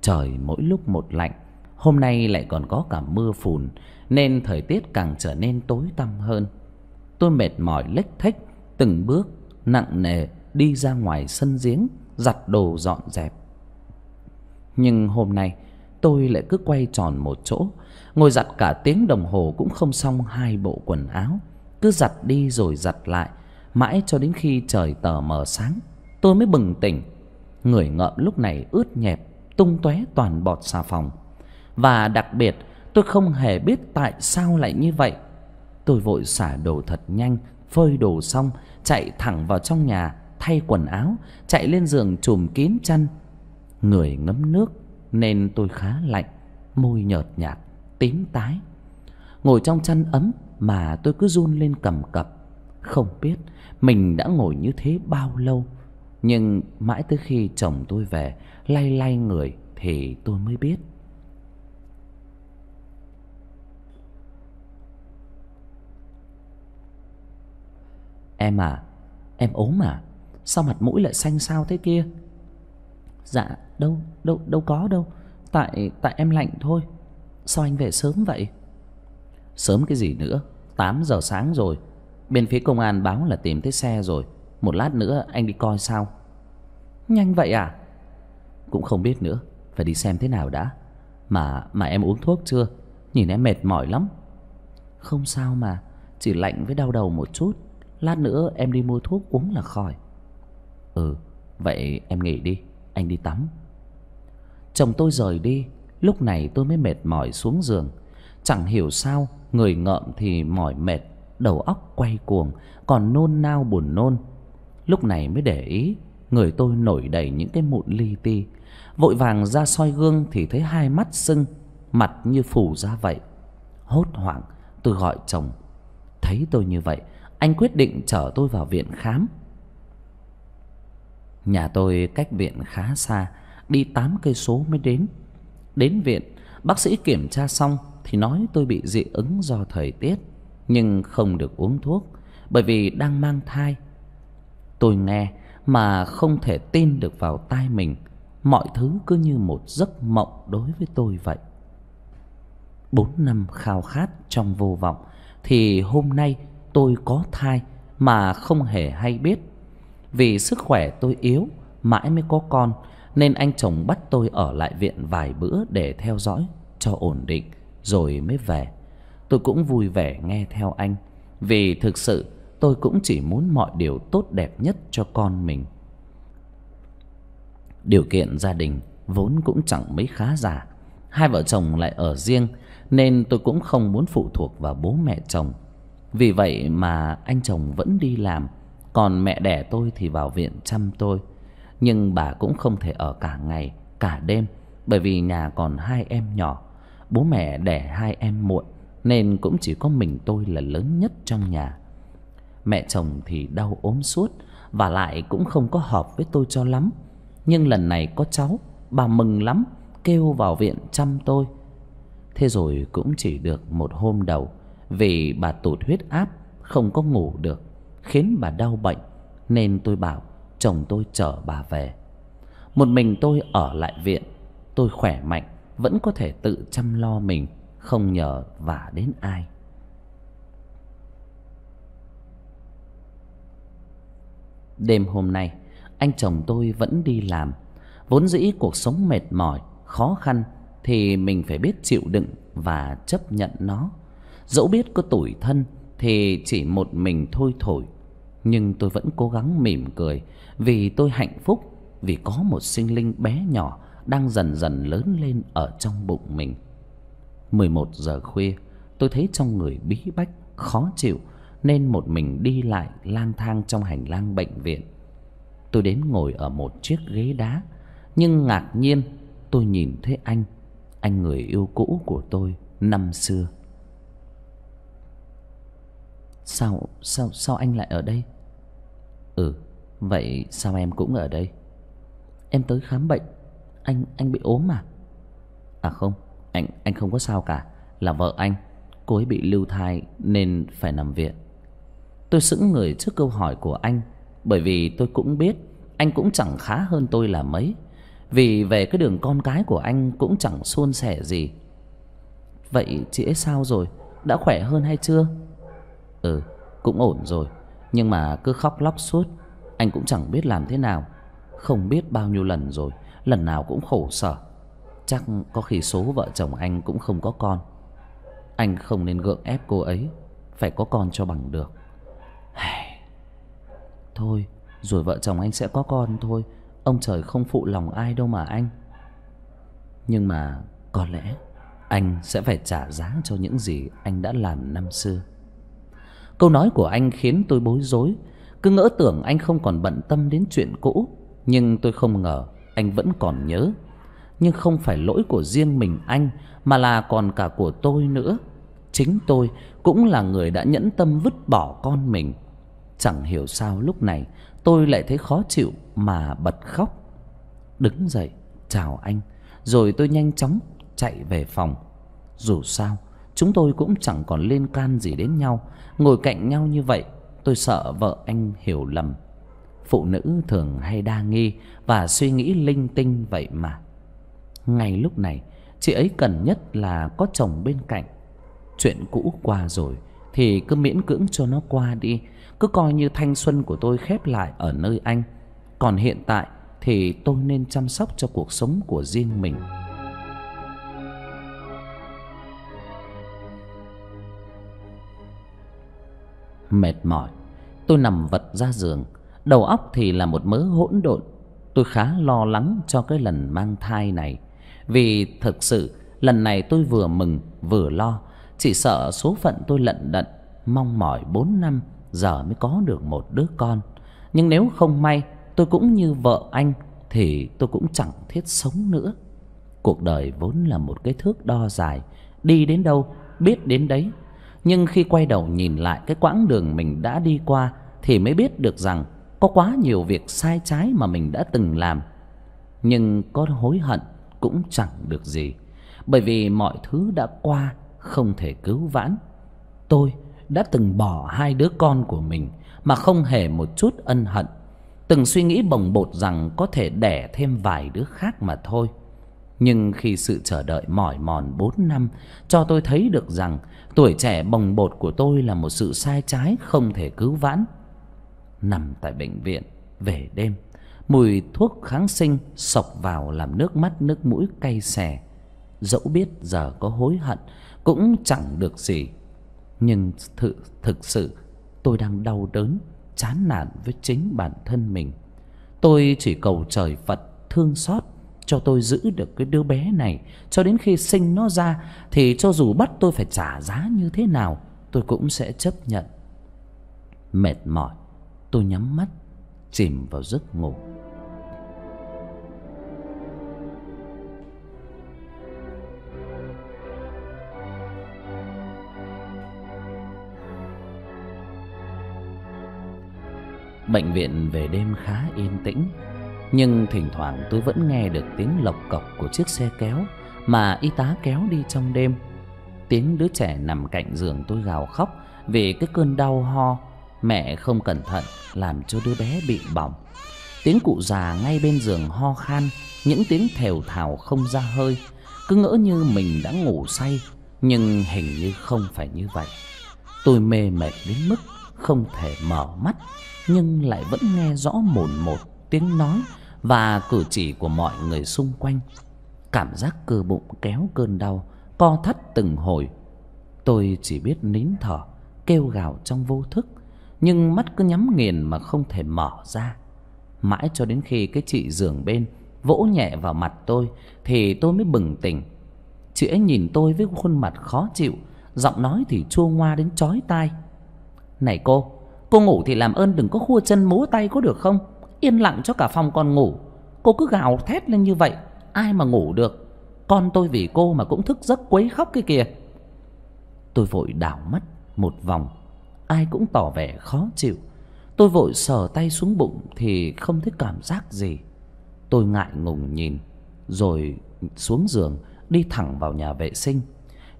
Trời mỗi lúc một lạnh, hôm nay lại còn có cả mưa phùn, nên thời tiết càng trở nên tối tăm hơn. Tôi mệt mỏi lếch thếch, từng bước nặng nề đi ra ngoài sân giếng, giặt đồ dọn dẹp. Nhưng hôm nay tôi lại cứ quay tròn một chỗ, ngồi giặt cả tiếng đồng hồ cũng không xong hai bộ quần áo. Cứ giặt đi rồi giặt lại, mãi cho đến khi trời tờ mờ sáng tôi mới bừng tỉnh. Người ngợm lúc này ướt nhẹp, tung tóe toàn bọt xà phòng. Và đặc biệt tôi không hề biết tại sao lại như vậy. Tôi vội xả đồ thật nhanh, phơi đồ xong chạy thẳng vào trong nhà, thay quần áo, chạy lên giường trùm kín chăn. Người ngấm nước nên tôi khá lạnh, môi nhợt nhạt, tím tái. Ngồi trong chăn ấm mà tôi cứ run lên cầm cập. Không biết mình đã ngồi như thế bao lâu, nhưng mãi tới khi chồng tôi về lay lay người thì tôi mới biết. Em à, em ốm à? Sao mặt mũi lại xanh xao thế kia? Dạ đâu có đâu. Tại em lạnh thôi. Sao anh về sớm vậy? Sớm cái gì nữa, 8 giờ sáng rồi. Bên phía công an báo là tìm thấy xe rồi. Một lát nữa anh đi coi sao. Nhanh vậy à? Cũng không biết nữa, phải đi xem thế nào đã. Mà em uống thuốc chưa? Nhìn em mệt mỏi lắm. Không sao mà, chỉ lạnh với đau đầu một chút. Lát nữa em đi mua thuốc uống là khỏi. Ừ, vậy em nghỉ đi, anh đi tắm. Chồng tôi rời đi, lúc này tôi mới mệt mỏi xuống giường. Chẳng hiểu sao, người ngợm thì mỏi mệt, đầu óc quay cuồng, còn nôn nao buồn nôn. Lúc này mới để ý, người tôi nổi đầy những cái mụn li ti. Vội vàng ra soi gương thì thấy hai mắt sưng, mặt như phù ra vậy. Hốt hoảng, tôi gọi chồng. Thấy tôi như vậy, anh quyết định chở tôi vào viện khám. Nhà tôi cách viện khá xa, đi 8 cây số mới đến. Đến viện, bác sĩ kiểm tra xong thì nói tôi bị dị ứng do thời tiết, nhưng không được uống thuốc bởi vì đang mang thai. Tôi nghe mà không thể tin được vào tai mình. Mọi thứ cứ như một giấc mộng đối với tôi vậy. 4 năm khao khát trong vô vọng, thì hôm nay tôi có thai mà không hề hay biết. Vì sức khỏe tôi yếu, mãi mới có con, nên anh chồng bắt tôi ở lại viện vài bữa để theo dõi cho ổn định rồi mới về. Tôi cũng vui vẻ nghe theo anh, vì thực sự tôi cũng chỉ muốn mọi điều tốt đẹp nhất cho con mình. Điều kiện gia đình vốn cũng chẳng mấy khá giả, hai vợ chồng lại ở riêng, nên tôi cũng không muốn phụ thuộc vào bố mẹ chồng. Vì vậy mà anh chồng vẫn đi làm, còn mẹ đẻ tôi thì vào viện chăm tôi. Nhưng bà cũng không thể ở cả ngày, cả đêm, bởi vì nhà còn 2 em nhỏ. Bố mẹ đẻ 2 em muộn, nên cũng chỉ có mình tôi là lớn nhất trong nhà. Mẹ chồng thì đau ốm suốt, và lại cũng không có hợp với tôi cho lắm. Nhưng lần này có cháu, bà mừng lắm, kêu vào viện chăm tôi. Thế rồi cũng chỉ được một hôm đầu, vì bà tụt huyết áp, không có ngủ được, khiến bà đau bệnh, nên tôi bảo chồng tôi chở bà về. Một mình tôi ở lại viện. Tôi khỏe mạnh, vẫn có thể tự chăm lo mình, không nhờ vả đến ai. Đêm hôm nay, anh chồng tôi vẫn đi làm. Vốn dĩ cuộc sống mệt mỏi, khó khăn thì mình phải biết chịu đựng và chấp nhận nó. Dẫu biết có tủi thân thì chỉ một mình thôi thổi, nhưng tôi vẫn cố gắng mỉm cười, vì tôi hạnh phúc, vì có một sinh linh bé nhỏ đang dần dần lớn lên ở trong bụng mình. 11 giờ khuya, tôi thấy trong người bí bách, khó chịu, nên một mình đi lại lang thang trong hành lang bệnh viện. Tôi đến ngồi ở một chiếc ghế đá, nhưng ngạc nhiên tôi nhìn thấy anh người yêu cũ của tôi năm xưa. Sao anh lại ở đây? Ừ, vậy sao em cũng ở đây? Em tới khám bệnh. Anh bị ốm à? À không, anh không có sao cả. Là vợ anh, cô ấy bị lưu thai nên phải nằm viện. Tôi sững người trước câu hỏi của anh, bởi vì tôi cũng biết anh cũng chẳng khá hơn tôi là mấy. Vì về cái đường con cái của anh cũng chẳng suôn sẻ gì. Vậy chị ấy sao rồi? Đã khỏe hơn hay chưa? Ừ, cũng ổn rồi. Nhưng mà cứ khóc lóc suốt, anh cũng chẳng biết làm thế nào. Không biết bao nhiêu lần rồi, lần nào cũng khổ sở. Chắc có khi số vợ chồng anh cũng không có con. Anh không nên gượng ép cô ấy, phải có con cho bằng được. Thôi, rồi vợ chồng anh sẽ có con thôi. Ông trời không phụ lòng ai đâu mà anh. Nhưng mà có lẽ anh sẽ phải trả giá cho những gì anh đã làm năm xưa. Câu nói của anh khiến tôi bối rối. Cứ ngỡ tưởng anh không còn bận tâm đến chuyện cũ, nhưng tôi không ngờ anh vẫn còn nhớ. Nhưng không phải lỗi của riêng mình anh, mà là còn cả của tôi nữa. Chính tôi cũng là người đã nhẫn tâm vứt bỏ con mình. Chẳng hiểu sao lúc này tôi lại thấy khó chịu mà bật khóc. Đứng dậy chào anh, rồi tôi nhanh chóng chạy về phòng. Dù sao chúng tôi cũng chẳng còn liên can gì đến nhau. Ngồi cạnh nhau như vậy tôi sợ vợ anh hiểu lầm. Phụ nữ thường hay đa nghi và suy nghĩ linh tinh vậy mà. Ngay lúc này, chị ấy cần nhất là có chồng bên cạnh. Chuyện cũ qua rồi thì cứ miễn cưỡng cho nó qua đi, cứ coi như thanh xuân của tôi khép lại ở nơi anh. Còn hiện tại thì tôi nên chăm sóc cho cuộc sống của riêng mình. Mệt mỏi, tôi nằm vật ra giường, đầu óc thì là một mớ hỗn độn. Tôi khá lo lắng cho cái lần mang thai này, vì thực sự lần này tôi vừa mừng vừa lo. Chỉ sợ số phận tôi lận đận, mong mỏi 4 năm giờ mới có được một đứa con. Nhưng nếu không may tôi cũng như vợ anh thì tôi cũng chẳng thiết sống nữa. Cuộc đời vốn là một cái thước đo dài, đi đến đâu biết đến đấy. Nhưng khi quay đầu nhìn lại cái quãng đường mình đã đi qua thì mới biết được rằng có quá nhiều việc sai trái mà mình đã từng làm. Nhưng có hối hận cũng chẳng được gì, bởi vì mọi thứ đã qua không thể cứu vãn. Tôi đã từng bỏ 2 đứa con của mình mà không hề một chút ân hận. Từng suy nghĩ bồng bột rằng có thể đẻ thêm vài đứa khác mà thôi. Nhưng khi sự chờ đợi mỏi mòn 4 năm cho tôi thấy được rằng tuổi trẻ bồng bột của tôi là một sự sai trái không thể cứu vãn. Nằm tại bệnh viện về đêm, mùi thuốc kháng sinh xộc vào làm nước mắt nước mũi cay xè. Dẫu biết giờ có hối hận cũng chẳng được gì, nhưng thực sự tôi đang đau đớn, chán nản với chính bản thân mình. Tôi chỉ cầu trời Phật thương xót cho tôi giữ được cái đứa bé này, cho đến khi sinh nó ra thì cho dù bắt tôi phải trả giá như thế nào tôi cũng sẽ chấp nhận. Mệt mỏi, tôi nhắm mắt chìm vào giấc ngủ. Bệnh viện về đêm khá yên tĩnh, nhưng thỉnh thoảng tôi vẫn nghe được tiếng lộc cộc của chiếc xe kéo mà y tá kéo đi trong đêm. Tiếng đứa trẻ nằm cạnh giường tôi gào khóc vì cái cơn đau ho mẹ không cẩn thận làm cho đứa bé bị bỏng. Tiếng cụ già ngay bên giường ho khan, những tiếng thều thào không ra hơi. Cứ ngỡ như mình đã ngủ say, nhưng hình như không phải như vậy. Tôi mê mệt đến mức không thể mở mắt, nhưng lại vẫn nghe rõ mồn một tiếng nói và cử chỉ của mọi người xung quanh. Cảm giác cơ bụng kéo cơn đau co thắt từng hồi. Tôi chỉ biết nín thở, kêu gào trong vô thức, nhưng mắt cứ nhắm nghiền mà không thể mở ra. Mãi cho đến khi cái chị giường bên vỗ nhẹ vào mặt tôi thì tôi mới bừng tỉnh. Chị ấy nhìn tôi với khuôn mặt khó chịu, giọng nói thì chua ngoa đến chói tai. Này cô ngủ thì làm ơn đừng có khua chân múa tay có được không? Yên lặng cho cả phòng còn ngủ. Cô cứ gào thét lên như vậy, ai mà ngủ được. Con tôi vì cô mà cũng thức giấc quấy khóc cái kìa. Tôi vội đảo mắt một vòng, ai cũng tỏ vẻ khó chịu. Tôi vội sờ tay xuống bụng thì không thấy cảm giác gì. Tôi ngại ngùng nhìn, rồi xuống giường đi thẳng vào nhà vệ sinh.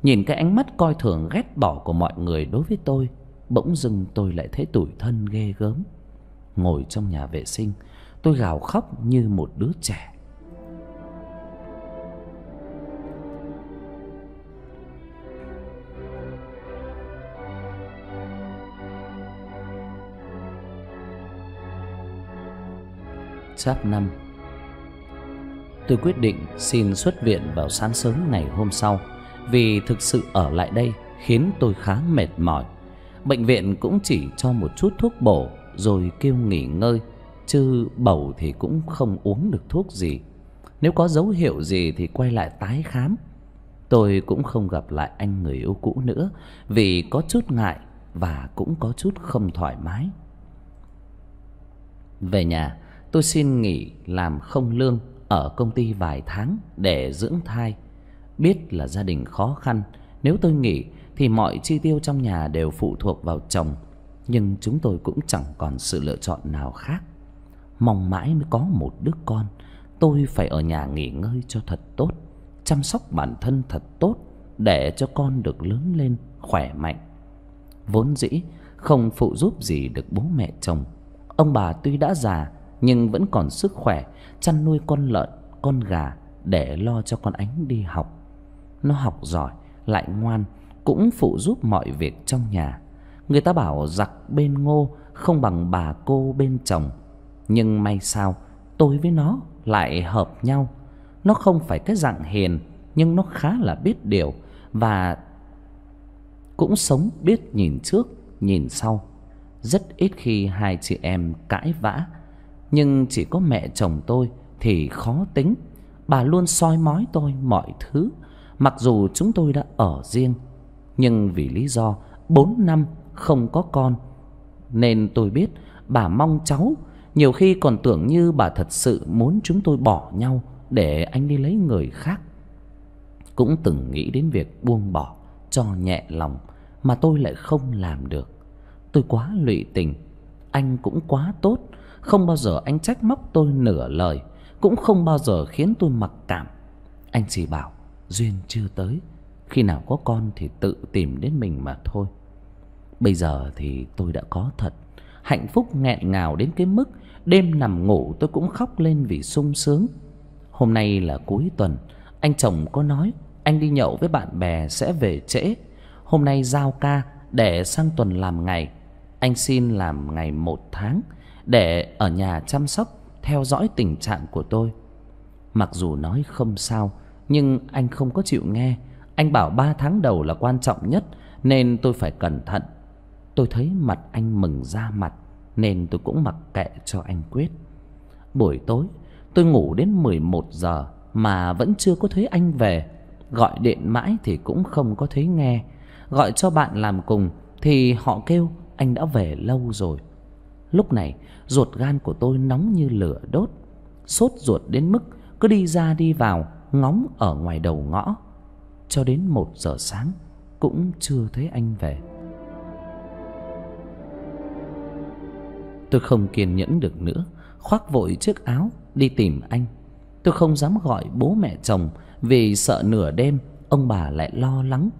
Nhìn cái ánh mắt coi thường ghét bỏ của mọi người đối với tôi, bỗng dưng tôi lại thấy tủi thân ghê gớm. Ngồi trong nhà vệ sinh, tôi gào khóc như một đứa trẻ. Cháp 5. Tôi quyết định xin xuất viện vào sáng sớm ngày hôm sau, vì thực sự ở lại đây khiến tôi khá mệt mỏi. Bệnh viện cũng chỉ cho một chút thuốc bổ rồi kêu nghỉ ngơi, chứ bầu thì cũng không uống được thuốc gì. Nếu có dấu hiệu gì thì quay lại tái khám. Tôi cũng không gặp lại anh người yêu cũ nữa, vì có chút ngại và cũng có chút không thoải mái. Về nhà, tôi xin nghỉ làm không lương ở công ty vài tháng để dưỡng thai. Biết là gia đình khó khăn, nếu tôi nghỉ thì mọi chi tiêu trong nhà đều phụ thuộc vào chồng, nhưng chúng tôi cũng chẳng còn sự lựa chọn nào khác. Mong mãi mới có một đứa con, tôi phải ở nhà nghỉ ngơi cho thật tốt, chăm sóc bản thân thật tốt để cho con được lớn lên khỏe mạnh. Vốn dĩ không phụ giúp gì được bố mẹ chồng. Ông bà tuy đã già nhưng vẫn còn sức khỏe, chăn nuôi con lợn, con gà để lo cho con Ánh đi học. Nó học giỏi, lại ngoan, cũng phụ giúp mọi việc trong nhà. Người ta bảo giặc bên ngô không bằng bà cô bên chồng, nhưng may sao tôi với nó lại hợp nhau. Nó không phải cái dạng hiền, nhưng nó khá là biết điều và cũng sống biết nhìn trước, nhìn sau. Rất ít khi hai chị em cãi vã, nhưng chỉ có mẹ chồng tôi thì khó tính. Bà luôn soi mói tôi mọi thứ, mặc dù chúng tôi đã ở riêng. Nhưng vì lý do 4 năm không có con nên tôi biết bà mong cháu. Nhiều khi còn tưởng như bà thật sự muốn chúng tôi bỏ nhau để anh đi lấy người khác. Cũng từng nghĩ đến việc buông bỏ cho nhẹ lòng, mà tôi lại không làm được. Tôi quá lụy tình. Anh cũng quá tốt, không bao giờ anh trách móc tôi nửa lời, cũng không bao giờ khiến tôi mặc cảm. Anh chỉ bảo duyên chưa tới, khi nào có con thì tự tìm đến mình mà thôi. Bây giờ thì tôi đã có thật. Hạnh phúc nghẹn ngào đến cái mức đêm nằm ngủ tôi cũng khóc lên vì sung sướng. Hôm nay là cuối tuần. Anh chồng có nói anh đi nhậu với bạn bè sẽ về trễ. Hôm nay giao ca để sang tuần làm ngày. Anh xin làm ngày 1 tháng để ở nhà chăm sóc, theo dõi tình trạng của tôi. Mặc dù nói không sao, nhưng anh không có chịu nghe. Anh bảo 3 tháng đầu là quan trọng nhất nên tôi phải cẩn thận. Tôi thấy mặt anh mừng ra mặt nên tôi cũng mặc kệ cho anh quyết. Buổi tối tôi ngủ đến 11 giờ mà vẫn chưa có thấy anh về. Gọi điện mãi thì cũng không có thấy nghe. Gọi cho bạn làm cùng thì họ kêu anh đã về lâu rồi. Lúc này ruột gan của tôi nóng như lửa đốt, sốt ruột đến mức cứ đi ra đi vào ngóng ở ngoài đầu ngõ. Cho đến 1 giờ sáng cũng chưa thấy anh về. Tôi không kiên nhẫn được nữa, khoác vội chiếc áo đi tìm anh. Tôi không dám gọi bố mẹ chồng vì sợ nửa đêm ông bà lại lo lắng.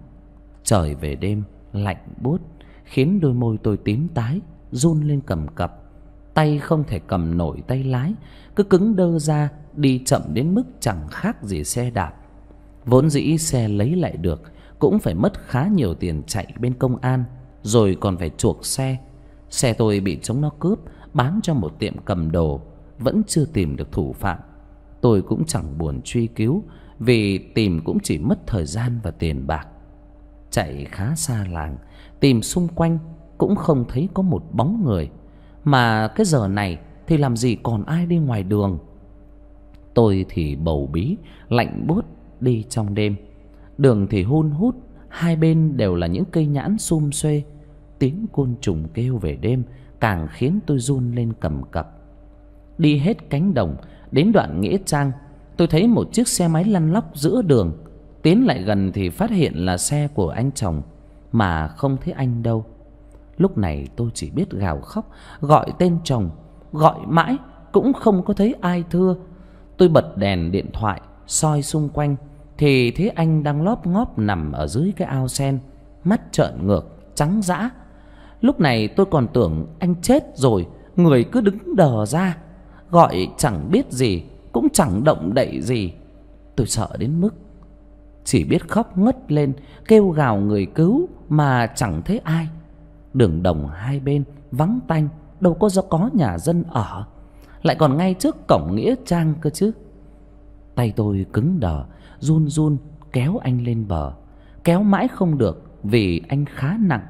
Trời về đêm lạnh buốt khiến đôi môi tôi tím tái, run lên cầm cập. Tay không thể cầm nổi tay lái, cứ cứng đơ ra đi chậm đến mức chẳng khác gì xe đạp. Vốn dĩ xe lấy lại được cũng phải mất khá nhiều tiền chạy bên công an, rồi còn phải chuộc xe. Xe tôi bị chúng nó cướp, bán cho một tiệm cầm đồ. Vẫn chưa tìm được thủ phạm. Tôi cũng chẳng buồn truy cứu, vì tìm cũng chỉ mất thời gian và tiền bạc. Chạy khá xa làng, tìm xung quanh cũng không thấy có một bóng người. Mà cái giờ này thì làm gì còn ai đi ngoài đường. Tôi thì bầu bí, lạnh buốt đi trong đêm. Đường thì hun hút, hai bên đều là những cây nhãn sum xuê. Tiếng côn trùng kêu về đêm càng khiến tôi run lên cầm cập. Đi hết cánh đồng đến đoạn Nghĩa Trang, tôi thấy một chiếc xe máy lăn lóc giữa đường. Tiến lại gần thì phát hiện là xe của anh chồng, mà không thấy anh đâu. Lúc này tôi chỉ biết gào khóc, gọi tên chồng, gọi mãi cũng không có thấy ai thưa. Tôi bật đèn điện thoại soi xung quanh thì thấy anh đang lóp ngóp nằm ở dưới cái ao sen, mắt trợn ngược trắng dã. Lúc này tôi còn tưởng anh chết rồi, người cứ đứng đờ ra, gọi chẳng biết gì, cũng chẳng động đậy gì. Tôi sợ đến mức chỉ biết khóc ngất lên, kêu gào người cứu mà chẳng thấy ai. Đường đồng hai bên vắng tanh, đâu có nhà dân ở, lại còn ngay trước cổng Nghĩa Trang cơ chứ. Tay tôi cứng đờ, run run kéo anh lên bờ. Kéo mãi không được vì anh khá nặng,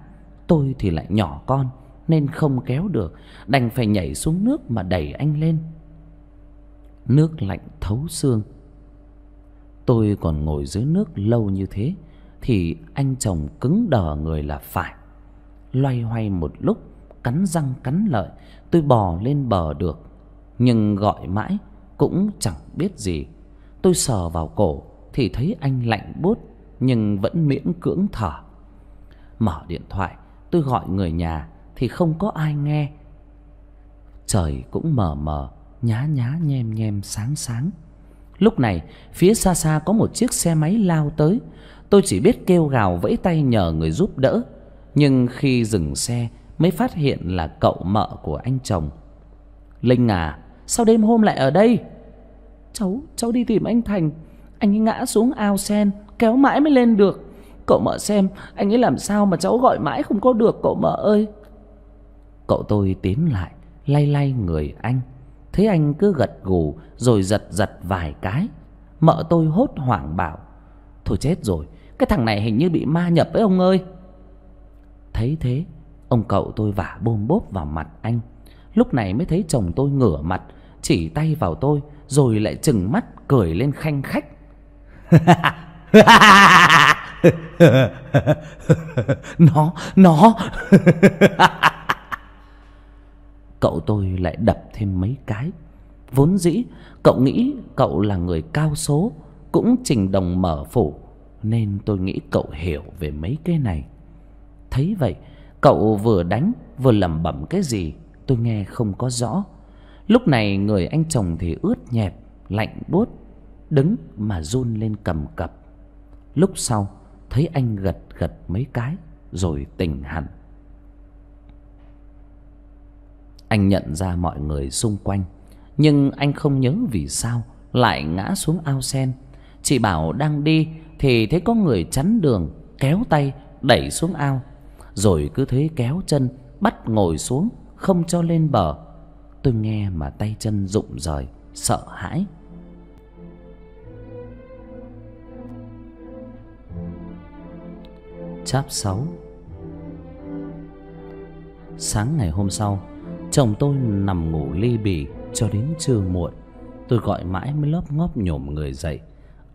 tôi thì lại nhỏ con nên không kéo được, đành phải nhảy xuống nước mà đẩy anh lên. Nước lạnh thấu xương. Tôi còn ngồi dưới nước lâu như thế thì anh chồng cứng đờ người là phải. Loay hoay một lúc, cắn răng cắn lợi, tôi bò lên bờ được. Nhưng gọi mãi cũng chẳng biết gì. Tôi sờ vào cổ thì thấy anh lạnh buốt, nhưng vẫn miễn cưỡng thở. Mở điện thoại tôi gọi người nhà thì không có ai nghe. Trời cũng mờ mờ, nhá nhá nhem nhem sáng sáng. Lúc này phía xa xa có một chiếc xe máy lao tới. Tôi chỉ biết kêu gào vẫy tay nhờ người giúp đỡ. Nhưng khi dừng xe mới phát hiện là cậu mợ của anh chồng. Linh à, sao đêm hôm lại ở đây? Cháu đi tìm anh Thành. Anh ấy ngã xuống ao sen, kéo mãi mới lên được. Cậu mợ xem, anh ấy làm sao mà cháu gọi mãi không có được cậu mợ ơi. Cậu tôi tiến lại, lay lay người anh. Thấy anh cứ gật gù rồi giật giật vài cái. Mợ tôi hốt hoảng bảo: thôi chết rồi, cái thằng này hình như bị ma nhập ấy ông ơi. Thấy thế, ông cậu tôi vả bôm bốp vào mặt anh. Lúc này mới thấy chồng tôi ngửa mặt chỉ tay vào tôi, rồi lại trừng mắt cười lên khanh khách. Nó Cậu tôi lại đập thêm mấy cái. Vốn dĩ cậu nghĩ cậu là người cao số, cũng trình đồng mở phủ, nên tôi nghĩ cậu hiểu về mấy cái này. Thấy vậy, cậu vừa đánh vừa lẩm bẩm cái gì tôi nghe không có rõ. Lúc này người anh chồng thì ướt nhẹp, lạnh buốt, đứng mà run lên cầm cập. Lúc sau thấy anh gật gật mấy cái rồi tỉnh hẳn. Anh nhận ra mọi người xung quanh, nhưng anh không nhớ vì sao lại ngã xuống ao sen. Chị bảo đang đi thì thấy có người chắn đường, kéo tay đẩy xuống ao, rồi cứ thế kéo chân bắt ngồi xuống, không cho lên bờ. Tôi nghe mà tay chân rụng rời, sợ hãi. Cháp 6. Sáng ngày hôm sau, chồng tôi nằm ngủ li bì cho đến trưa muộn. Tôi gọi mãi mới lóp ngóp nhổm người dậy,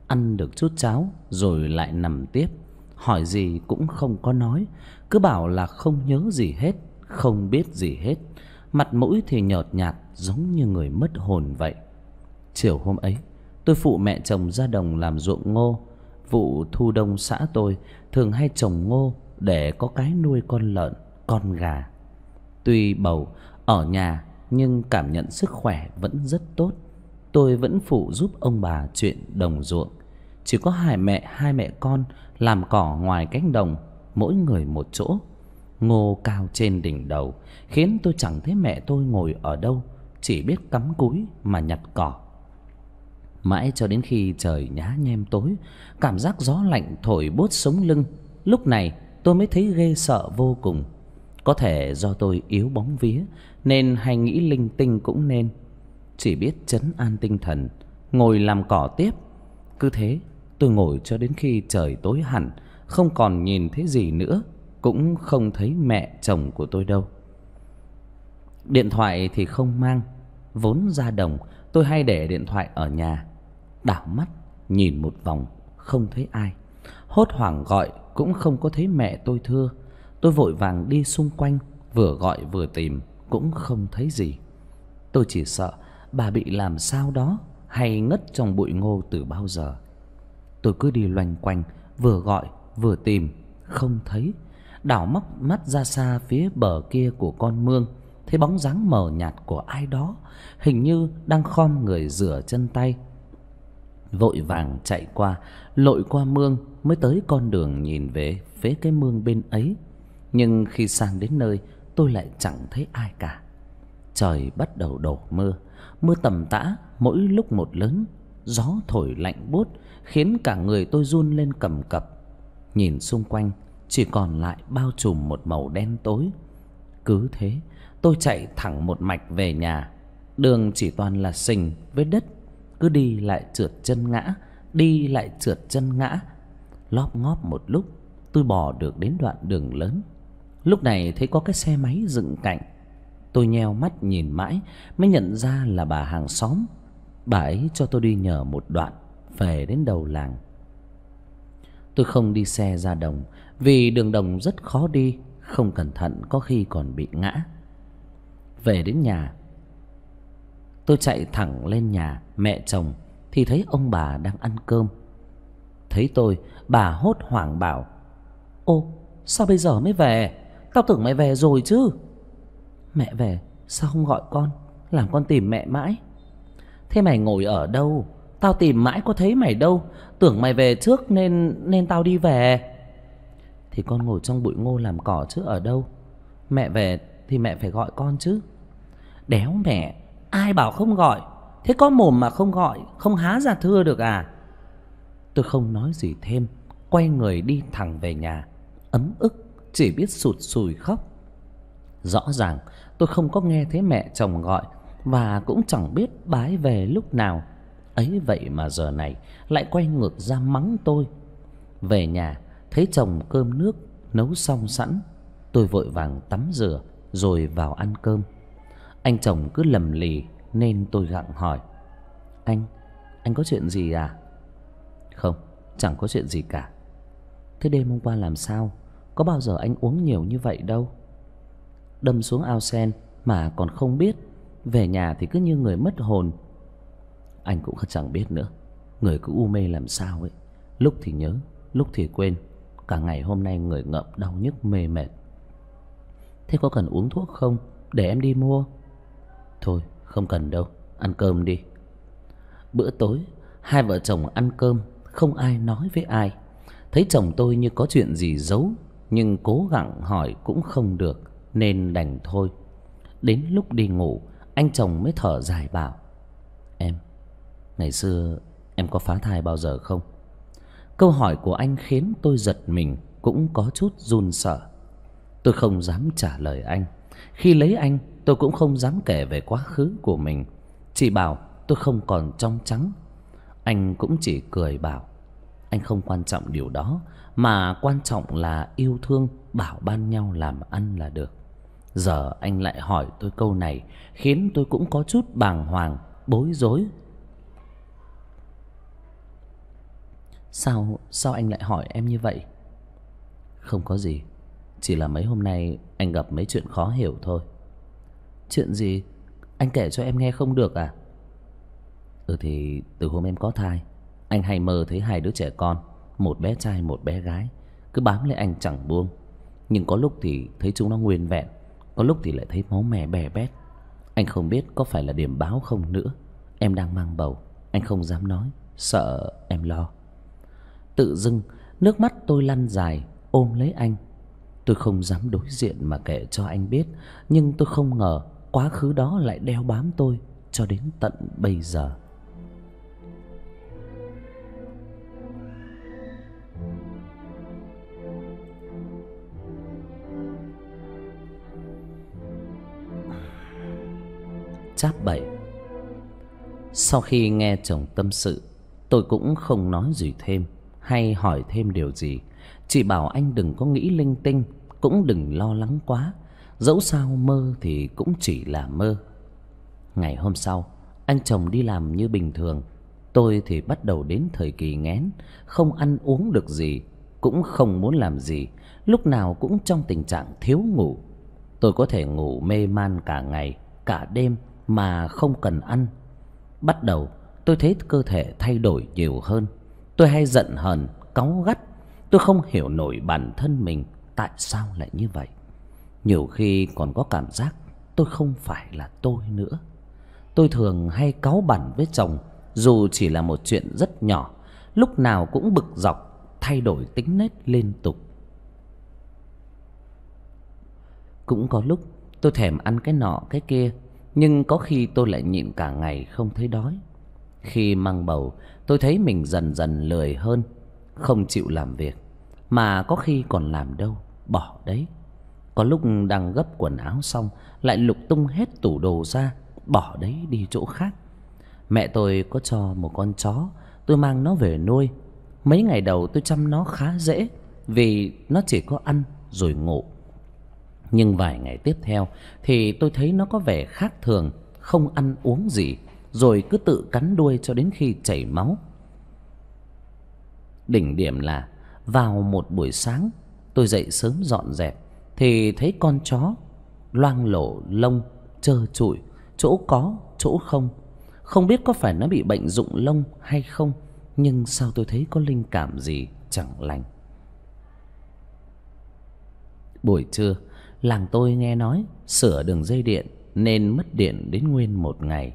ăn được chút cháo rồi lại nằm tiếp. Hỏi gì cũng không có nói, cứ bảo là không nhớ gì hết, không biết gì hết. Mặt mũi thì nhợt nhạt giống như người mất hồn vậy. Chiều hôm ấy, tôi phụ mẹ chồng ra đồng làm ruộng ngô. Vụ thu đông xã tôi thường hay trồng ngô để có cái nuôi con lợn, con gà. Tuy bầu ở nhà nhưng cảm nhận sức khỏe vẫn rất tốt. Tôi vẫn phụ giúp ông bà chuyện đồng ruộng. Chỉ có hai mẹ con làm cỏ ngoài cánh đồng, mỗi người một chỗ. Ngô cao trên đỉnh đầu khiến tôi chẳng thấy mẹ tôi ngồi ở đâu, chỉ biết cắm cúi mà nhặt cỏ. Mãi cho đến khi trời nhá nhem tối, cảm giác gió lạnh thổi buốt sống lưng. Lúc này tôi mới thấy ghê sợ vô cùng. Có thể do tôi yếu bóng vía nên hay nghĩ linh tinh cũng nên. Chỉ biết trấn an tinh thần, ngồi làm cỏ tiếp. Cứ thế tôi ngồi cho đến khi trời tối hẳn, không còn nhìn thấy gì nữa, cũng không thấy mẹ chồng của tôi đâu. Điện thoại thì không mang. Vốn ra đồng tôi hay để điện thoại ở nhà. Đảo mắt nhìn một vòng không thấy ai. Hốt hoảng gọi cũng không có thấy mẹ tôi thưa. Tôi vội vàng đi xung quanh, vừa gọi vừa tìm cũng không thấy gì. Tôi chỉ sợ bà bị làm sao đó hay ngất trong bụi ngô từ bao giờ. Tôi cứ đi loanh quanh, vừa gọi vừa tìm không thấy. Đảo mắt ra xa phía bờ kia của con mương, thấy bóng dáng mờ nhạt của ai đó, hình như đang khom người rửa chân tay. Vội vàng chạy qua, lội qua mương mới tới con đường nhìn về phía cái mương bên ấy. Nhưng khi sang đến nơi, tôi lại chẳng thấy ai cả. Trời bắt đầu đổ mưa, mưa tầm tã mỗi lúc một lớn. Gió thổi lạnh buốt khiến cả người tôi run lên cầm cập. Nhìn xung quanh chỉ còn lại bao trùm một màu đen tối. Cứ thế tôi chạy thẳng một mạch về nhà. Đường chỉ toàn là sình với đất, cứ đi lại trượt chân ngã, đi lại trượt chân ngã. Lóp ngóp một lúc tôi bò được đến đoạn đường lớn. Lúc này thấy có cái xe máy dựng cạnh. Tôi nheo mắt nhìn mãi mới nhận ra là bà hàng xóm. Bà ấy cho tôi đi nhờ một đoạn về đến đầu làng. Tôi không đi xe ra đồng vì đường đồng rất khó đi, không cẩn thận có khi còn bị ngã. Về đến nhà, tôi chạy thẳng lên nhà mẹ chồng thì thấy ông bà đang ăn cơm. Thấy tôi, bà hốt hoảng bảo: ô, sao bây giờ mới về? Tao tưởng mày về rồi chứ. Mẹ về, sao không gọi con? Làm con tìm mẹ mãi. Thế mày ngồi ở đâu? Tao tìm mãi có thấy mày đâu. Tưởng mày về trước nên tao đi về. Thì con ngồi trong bụi ngô làm cỏ chứ ở đâu. Mẹ về thì mẹ phải gọi con chứ. Đéo mẹ, ai bảo không gọi. Thế có mồm mà không gọi, không há ra thưa được à? Tôi không nói gì thêm, quay người đi thẳng về nhà, ấm ức chỉ biết sụt sùi khóc. Rõ ràng tôi không có nghe thấy mẹ chồng gọi, và cũng chẳng biết bà ấy về lúc nào. Ấy vậy mà giờ này lại quay ngược ra mắng tôi. Về nhà thấy chồng cơm nước nấu xong sẵn, tôi vội vàng tắm rửa rồi vào ăn cơm. Anh chồng cứ lầm lì nên tôi gặng hỏi: Anh có chuyện gì à? Không, chẳng có chuyện gì cả. Thế đêm hôm qua làm sao? Có bao giờ anh uống nhiều như vậy đâu. Đâm xuống ao sen mà còn không biết. Về nhà thì cứ như người mất hồn. Anh cũng chẳng biết nữa. Người cứ u mê làm sao ấy. Lúc thì nhớ, lúc thì quên. Cả ngày hôm nay người ngậm đau nhức mê mệt. Thế có cần uống thuốc không? Để em đi mua. Thôi không cần đâu, ăn cơm đi. Bữa tối hai vợ chồng ăn cơm, không ai nói với ai. Thấy chồng tôi như có chuyện gì giấu, nhưng cố gắng hỏi cũng không được, nên đành thôi. Đến lúc đi ngủ, anh chồng mới thở dài bảo: Em, ngày xưa em có phá thai bao giờ không? Câu hỏi của anh khiến tôi giật mình, cũng có chút run sợ. Tôi không dám trả lời anh. Khi lấy anh, tôi cũng không dám kể về quá khứ của mình. Chị bảo tôi không còn trong trắng. Anh cũng chỉ cười bảo anh không quan trọng điều đó, mà quan trọng là yêu thương, bảo ban nhau làm ăn là được. Giờ anh lại hỏi tôi câu này khiến tôi cũng có chút bàng hoàng, bối rối. Sao anh lại hỏi em như vậy? Không có gì, chỉ là mấy hôm nay anh gặp mấy chuyện khó hiểu thôi. Chuyện gì? Anh kể cho em nghe không được à? Thì từ hôm em có thai, anh hay mơ thấy hai đứa trẻ con, một bé trai một bé gái, cứ bám lấy anh chẳng buông. Nhưng có lúc thì thấy chúng nó nguyên vẹn, có lúc thì lại thấy máu mè bè bét. Anh không biết có phải là điểm báo không nữa. Em đang mang bầu, anh không dám nói, sợ em lo. Tự dưng nước mắt tôi lăn dài, ôm lấy anh. Tôi không dám đối diện mà kể cho anh biết, nhưng tôi không ngờ quá khứ đó lại đeo bám tôi cho đến tận bây giờ. Cháp 7. Sau khi nghe chồng tâm sự, tôi cũng không nói gì thêm hay hỏi thêm điều gì, chỉ bảo anh đừng có nghĩ linh tinh, cũng đừng lo lắng quá, dẫu sao mơ thì cũng chỉ là mơ. Ngày hôm sau, anh chồng đi làm như bình thường, tôi thì bắt đầu đến thời kỳ nghén, không ăn uống được gì, cũng không muốn làm gì, lúc nào cũng trong tình trạng thiếu ngủ. Tôi có thể ngủ mê man cả ngày, cả đêm mà không cần ăn. Bắt đầu tôi thấy cơ thể thay đổi nhiều hơn. Tôi hay giận hờn, cáu gắt. Tôi không hiểu nổi bản thân mình tại sao lại như vậy. Nhiều khi còn có cảm giác tôi không phải là tôi nữa. Tôi thường hay cáu bẳn với chồng, dù chỉ là một chuyện rất nhỏ, lúc nào cũng bực dọc, thay đổi tính nết liên tục. Cũng có lúc tôi thèm ăn cái nọ cái kia, nhưng có khi tôi lại nhịn cả ngày không thấy đói. Khi mang bầu, tôi thấy mình dần dần lười hơn, không chịu làm việc, mà có khi còn làm đâu bỏ đấy. Có lúc đang gấp quần áo xong lại lục tung hết tủ đồ ra, bỏ đấy đi chỗ khác. Mẹ tôi có cho một con chó, tôi mang nó về nuôi. Mấy ngày đầu tôi chăm nó khá dễ, vì nó chỉ có ăn rồi ngủ. Nhưng vài ngày tiếp theo thì tôi thấy nó có vẻ khác thường, không ăn uống gì, rồi cứ tự cắn đuôi cho đến khi chảy máu. Đỉnh điểm là vào một buổi sáng, tôi dậy sớm dọn dẹp thì thấy con chó loang lổ lông trơ trụi, chỗ có chỗ không. Không biết có phải nó bị bệnh rụng lông hay không, nhưng sao tôi thấy có linh cảm gì chẳng lành. Buổi trưa, làng tôi nghe nói sửa đường dây điện nên mất điện đến nguyên một ngày.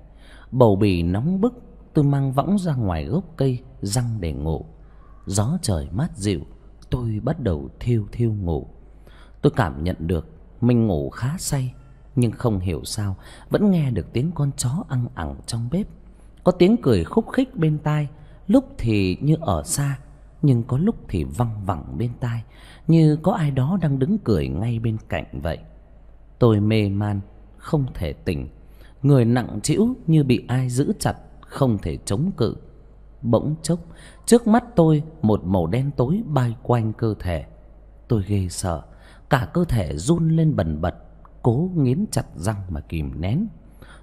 Bầu bì nóng bức, tôi mang võng ra ngoài gốc cây răng để ngủ. Gió trời mát dịu, tôi bắt đầu thiêu thiêu ngủ. Tôi cảm nhận được Mình ngủ khá say, nhưng không hiểu sao vẫn nghe được tiếng con chó ăn ẳng trong bếp. Có tiếng cười khúc khích bên tai, lúc thì như ở xa, nhưng có lúc thì văng vẳng bên tai, như có ai đó đang đứng cười ngay bên cạnh vậy. Tôi mê man, không thể tỉnh. Người nặng trĩu như bị ai giữ chặt, không thể chống cự. Bỗng chốc, trước mắt tôi một màu đen tối bay quanh cơ thể. Tôi ghê sợ, cả cơ thể run lên bần bật, cố nghiến chặt răng mà kìm nén.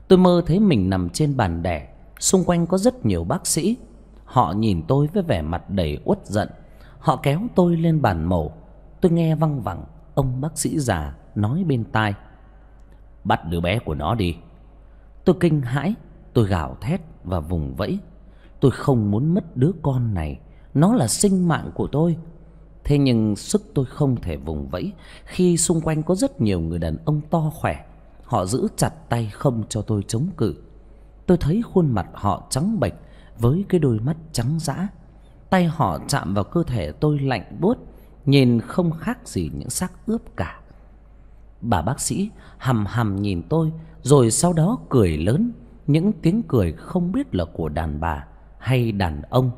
Tôi mơ thấy mình nằm trên bàn đẻ, xung quanh có rất nhiều bác sĩ. Họ nhìn tôi với vẻ mặt đầy uất giận. Họ kéo tôi lên bàn mổ. Tôi nghe văng vẳng ông bác sĩ già nói bên tai: "Bắt đứa bé của nó đi." Tôi kinh hãi, tôi gào thét và vùng vẫy. Tôi không muốn mất đứa con này, nó là sinh mạng của tôi. Thế nhưng sức tôi không thể vùng vẫy khi xung quanh có rất nhiều người đàn ông to khỏe. Họ giữ chặt tay không cho tôi chống cự. Tôi thấy khuôn mặt họ trắng bệch với cái đôi mắt trắng dã. Tay họ chạm vào cơ thể tôi lạnh buốt, nhìn không khác gì những xác ướp cả. Bà bác sĩ hầm hầm nhìn tôi, rồi sau đó cười lớn, những tiếng cười không biết là của đàn bà hay đàn ông.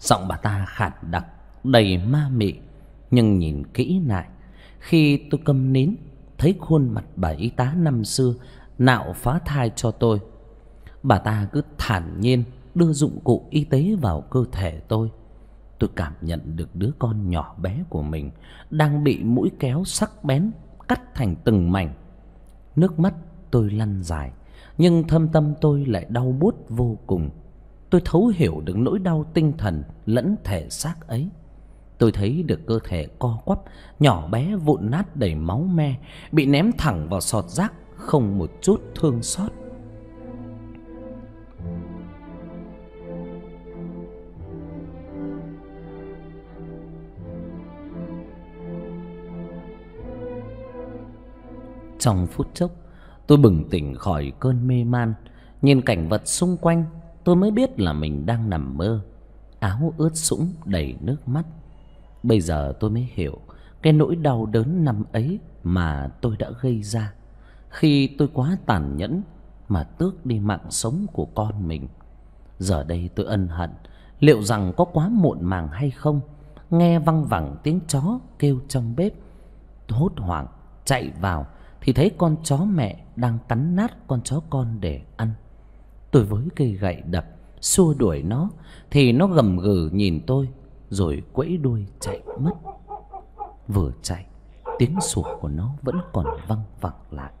Giọng bà ta khản đặc, đầy ma mị, nhưng nhìn kỹ lại, khi tôi câm nín, thấy khuôn mặt bà y tá năm xưa nạo phá thai cho tôi. Bà ta cứ thản nhiên đưa dụng cụ y tế vào cơ thể tôi. Tôi cảm nhận được đứa con nhỏ bé của mình đang bị mũi kéo sắc bén cắt thành từng mảnh. Nước mắt tôi lăn dài, nhưng thâm tâm tôi lại đau buốt vô cùng. Tôi thấu hiểu được nỗi đau tinh thần lẫn thể xác ấy. Tôi thấy được cơ thể co quắp, nhỏ bé vụn nát đầy máu me, bị ném thẳng vào sọt rác không một chút thương xót. Trong phút chốc, tôi bừng tỉnh khỏi cơn mê man. Nhìn cảnh vật xung quanh, tôi mới biết là mình đang nằm mơ. Áo ướt sũng đầy nước mắt. Bây giờ tôi mới hiểu cái nỗi đau đớn năm ấy mà tôi đã gây ra, khi tôi quá tàn nhẫn mà tước đi mạng sống của con mình. Giờ đây tôi ân hận, liệu rằng có quá muộn màng hay không. Nghe văng vẳng tiếng chó kêu trong bếp, tôi hốt hoảng chạy vào thì thấy con chó mẹ đang cắn nát con chó con để ăn. Tôi với cây gậy đập xua đuổi nó thì nó gầm gừ nhìn tôi, rồi quẫy đuôi chạy mất. Vừa chạy, tiếng sủa của nó vẫn còn văng vẳng lại.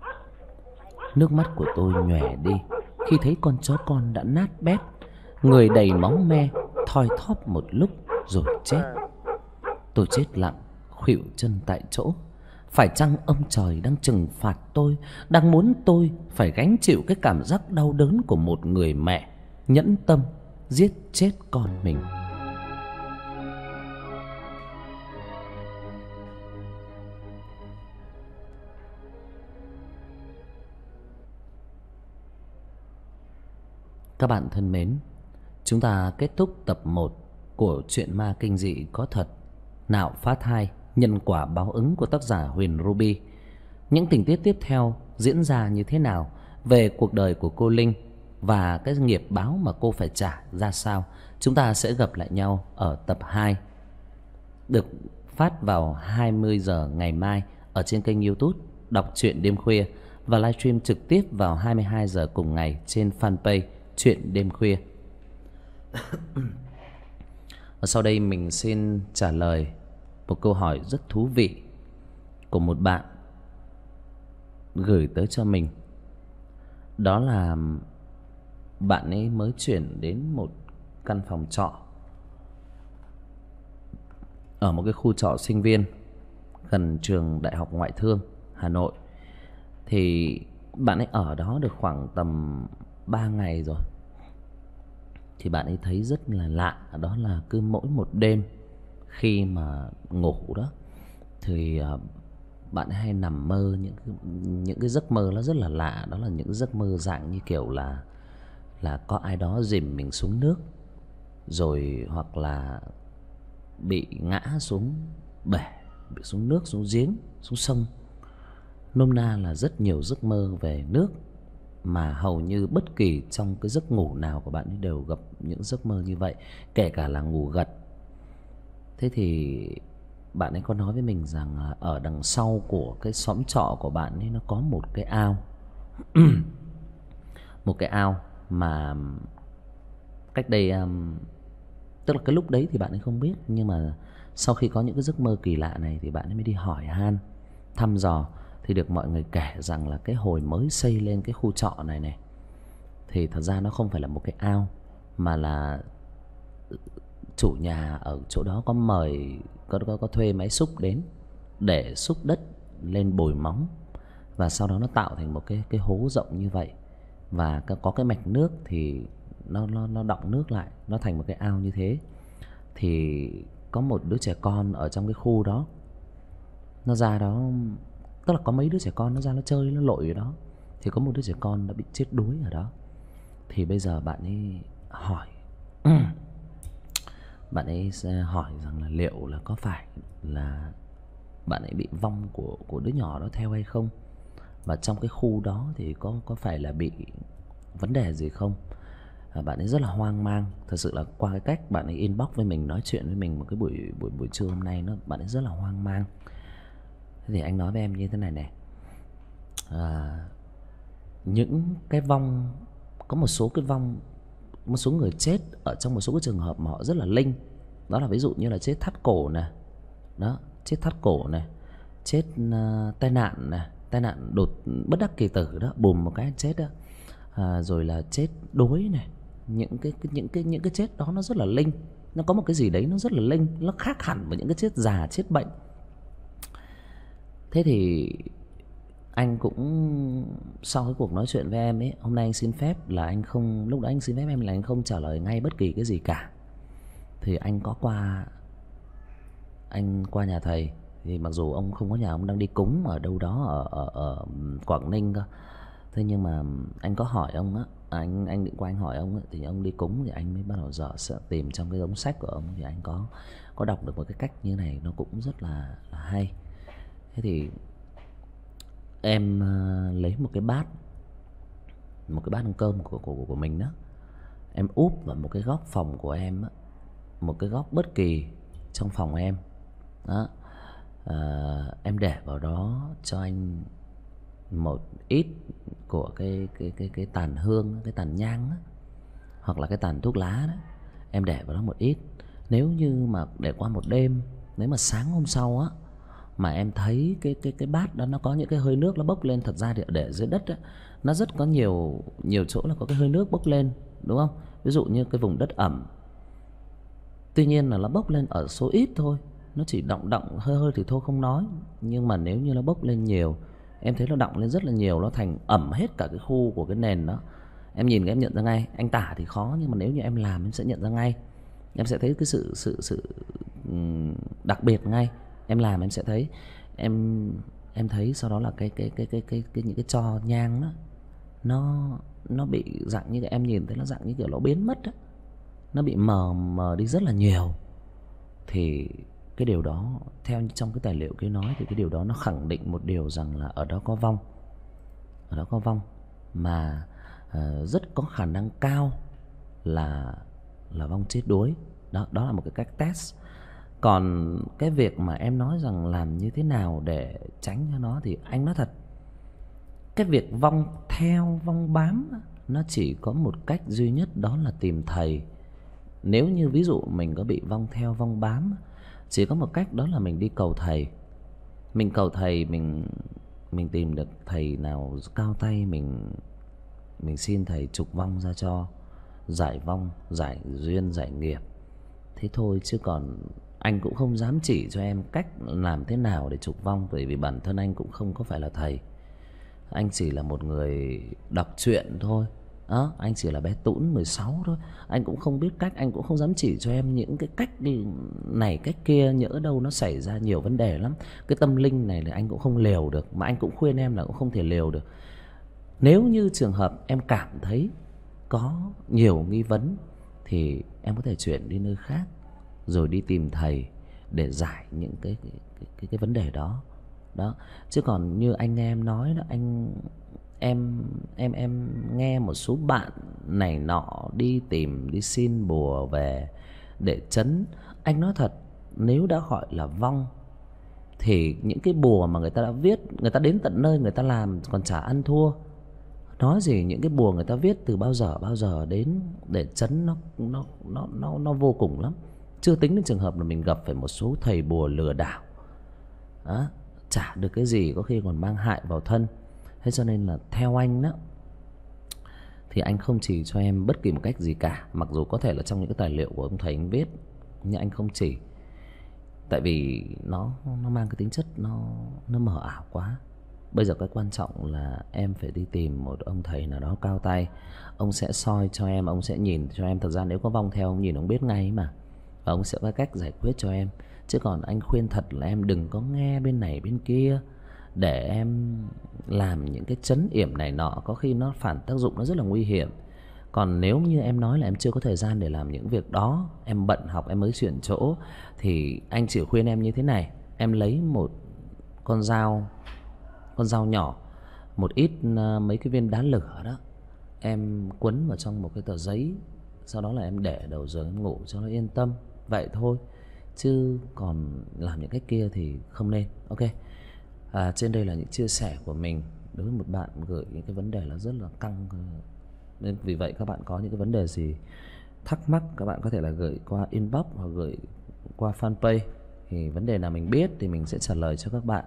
Nước mắt của tôi nhòe đi khi thấy con chó con đã nát bét, người đầy máu me, thoi thóp một lúc rồi chết. Tôi chết lặng, khuỵu chân tại chỗ. Phải chăng ông trời đang trừng phạt tôi, đang muốn tôi phải gánh chịu cái cảm giác đau đớn của một người mẹ nhẫn tâm giết chết con mình? Các bạn thân mến, chúng ta kết thúc tập 1 của truyện ma kinh dị có thật Nạo Phá Thai, Nhân Quả Báo Ứng của tác giả Huyền Ruby. Những tình tiết tiếp theo diễn ra như thế nào, về cuộc đời của cô Linh và cái nghiệp báo mà cô phải trả ra sao, chúng ta sẽ gặp lại nhau ở tập 2, được phát vào 20 giờ ngày mai ở trên kênh YouTube Đọc Truyện Đêm Khuya và livestream trực tiếp vào 22 giờ cùng ngày trên Fanpage Truyện Đêm Khuya. Và sau đây mình xin trả lời một câu hỏi rất thú vị của một bạn gửi tới cho mình. Đó là bạn ấy mới chuyển đến một căn phòng trọ ở một cái khu trọ sinh viên gần trường Đại học Ngoại thương Hà Nội. Thì bạn ấy ở đó được khoảng tầm 3 ngày rồi. Thì bạn ấy thấy rất là lạ, đó là cứ mỗi một đêm khi mà ngủ đó thì bạn ấy hay nằm mơ những cái giấc mơ nó rất là lạ. Đó là những giấc mơ dạng như kiểu là có ai đó dìm mình xuống nước, rồi hoặc là bị ngã xuống bể, bị xuống nước, xuống giếng, xuống sông. Nôm na là rất nhiều giấc mơ về nước, mà hầu như bất kỳ trong cái giấc ngủ nào của bạn đều gặp những giấc mơ như vậy, kể cả là ngủ gật. Thế thì bạn ấy có nói với mình rằng ở đằng sau của cái xóm trọ của bạn ấy nó có một cái ao. Một cái ao mà cách đây, tức là cái lúc đấy thì bạn ấy không biết, nhưng mà sau khi có những cái giấc mơ kỳ lạ này thì bạn ấy mới đi hỏi han, thăm dò, thì được mọi người kể rằng là cái hồi mới xây lên cái khu trọ này này thì thật ra nó không phải là một cái ao, mà là chủ nhà ở chỗ đó có mời, có thuê máy xúc đến để xúc đất lên bồi móng, và sau đó nó tạo thành một cái hố rộng như vậy, và có cái mạch nước thì nó đọng nước lại, nó thành một cái ao như thế. Thì có một đứa trẻ con ở trong cái khu đó, nó ra đó, tức là có mấy đứa trẻ con nó ra nó chơi, nó lội ở đó, thì có một đứa trẻ con đã bị chết đuối ở đó. Thì bây giờ bạn ấy hỏi bạn ấy sẽ hỏi rằng là liệu là có phải là bạn ấy bị vong của đứa nhỏ đó theo hay không, và trong cái khu đó thì có phải là bị vấn đề gì không. Bạn ấy rất là hoang mang. Thật sự là qua cái cách bạn ấy inbox với mình, nói chuyện với mình một cái buổi trưa hôm nay, bạn ấy rất là hoang mang. Thế thì anh nói với em như thế này nè, những cái vong, có một số cái vong, một số người chết ở trong một số cái trường hợp mà họ rất là linh, đó là ví dụ như là chết thắt cổ này, đó, chết thắt cổ này, chết tai nạn này, tai nạn đột bất đắc kỳ tử đó, bùm một cái chết đó, rồi là chết đuối này, những cái chết đó nó rất là linh, nó có một cái gì đấy nó rất là linh, nó khác hẳn với những cái chết già, chết bệnh. Thế thì anh cũng sau cái cuộc nói chuyện với em ấy, hôm nay anh xin phép là anh không, lúc đó anh xin phép em là anh không trả lời ngay bất kỳ cái gì cả. Thì anh có qua, anh qua nhà thầy, thì mặc dù ông không có nhà, ông đang đi cúng ở đâu đó ở Quảng Ninh cơ. Thế nhưng mà anh có hỏi ông á, anh định qua anh hỏi ông á, thì ông đi cúng thì anh mới bắt đầu dở sợ tìm trong cái đống sách của ông, thì anh có đọc được một cái cách như này, nó cũng rất là hay. Thế thì em lấy một cái bát ăn cơm của mình đó, em úp vào một cái góc phòng của em á, một cái góc bất kỳ trong phòng em đó, em để vào đó cho anh một ít của cái tàn hương, cái tàn nhang đó, hoặc là cái tàn thuốc lá đó, em để vào đó một ít. Nếu như mà để qua một đêm, nếu mà sáng hôm sau á mà em thấy cái bát đó nó có những cái hơi nước nó bốc lên, thật ra thì để dưới đất ấy, nó rất có nhiều chỗ là có cái hơi nước bốc lên, đúng không? Ví dụ như cái vùng đất ẩm. Tuy nhiên là nó bốc lên ở số ít thôi, nó chỉ động hơi thì thôi không nói, nhưng mà nếu như nó bốc lên nhiều, em thấy nó động lên rất là nhiều, nó thành ẩm hết cả cái khu của cái nền đó. Em nhìn cái em nhận ra ngay, anh tả thì khó nhưng mà nếu như em làm em sẽ nhận ra ngay. Em sẽ thấy cái sự đặc biệt ngay. Em làm em sẽ thấy, em thấy sau đó là cái những cái tro nhang đó, nó bị dạng như cái, em nhìn thấy nó dạng như kiểu nó biến mất đó, nó bị mờ đi rất là nhiều. Thì cái điều đó theo trong cái tài liệu kia nói thì cái điều đó nó khẳng định một điều rằng là ở đó có vong, ở đó có vong, mà rất có khả năng cao là vong chết đuối. Đó là một cái cách test. Còn cái việc mà em nói rằng làm như thế nào để tránh cho nó, thì anh nói thật, cái việc vong theo, vong bám, nó chỉ có một cách duy nhất, đó là tìm thầy. Nếu như ví dụ mình có bị vong theo, vong bám, chỉ có một cách, đó là mình đi cầu thầy. Mình cầu thầy, mình tìm được thầy nào cao tay, mình xin thầy trục vong ra cho, giải vong, giải duyên, giải nghiệp. Thế thôi, chứ còn anh cũng không dám chỉ cho em cách làm thế nào để trục vong, bởi vì bản thân anh cũng không có phải là thầy. Anh chỉ là một người đọc truyện thôi. Đó, anh chỉ là bé tũn 16 thôi. Anh cũng không biết cách, anh cũng không dám chỉ cho em những cái cách này cách kia, nhỡ đâu nó xảy ra nhiều vấn đề lắm. Cái tâm linh này là anh cũng không liều được, mà anh cũng khuyên em là cũng không thể liều được. Nếu như trường hợp em cảm thấy có nhiều nghi vấn thì em có thể chuyển đi nơi khác rồi đi tìm thầy để giải những cái vấn đề đó đó. Chứ còn như anh nghe em nói đó, em nghe một số bạn này nọ đi tìm, đi xin bùa về để trấn, anh nói thật, nếu đã gọi là vong thì những cái bùa mà người ta đã viết, người ta đến tận nơi người ta làm còn chả ăn thua, nói gì những cái bùa người ta viết từ bao giờ đến để trấn, nó vô cùng lắm. Chưa tính đến trường hợp là mình gặp phải một số thầy bùa lừa đảo đó, chả được cái gì, có khi còn mang hại vào thân. Thế cho nên là theo anh đó thì anh không chỉ cho em bất kỳ một cách gì cả, mặc dù có thể là trong những cái tài liệu của ông thầy anh viết, nhưng anh không chỉ, tại vì nó mang cái tính chất nó mờ ảo quá. Bây giờ cái quan trọng là em phải đi tìm một ông thầy nào đó cao tay, ông sẽ soi cho em, ông sẽ nhìn cho em. Thật ra nếu có vong theo, ông nhìn ông biết ngay mà, và ông sẽ có cách giải quyết cho em. Chứ còn anh khuyên thật là em đừng có nghe bên này bên kia để em làm những cái trấn yểm này nọ, có khi nó phản tác dụng, nó rất là nguy hiểm. Còn nếu như em nói là em chưa có thời gian để làm những việc đó, em bận học em mới chuyển chỗ, thì anh chỉ khuyên em như thế này: em lấy một con dao nhỏ, một ít mấy cái viên đá lửa đó, em quấn vào trong một cái tờ giấy, sau đó là em để đầu giường em ngủ cho nó yên tâm, vậy thôi. Chứ còn làm những cái kia thì không nên. Ok, trên đây là những chia sẻ của mình đối với một bạn gửi những cái vấn đề nó rất là căng, nên vì vậy các bạn có những cái vấn đề gì thắc mắc, các bạn có thể là gửi qua inbox hoặc gửi qua fanpage, thì vấn đề nào mình biết thì mình sẽ trả lời cho các bạn,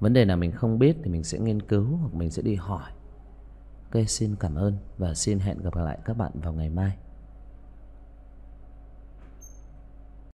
vấn đề nào mình không biết thì mình sẽ nghiên cứu hoặc mình sẽ đi hỏi. Ok, xin cảm ơn và xin hẹn gặp lại các bạn vào ngày mai.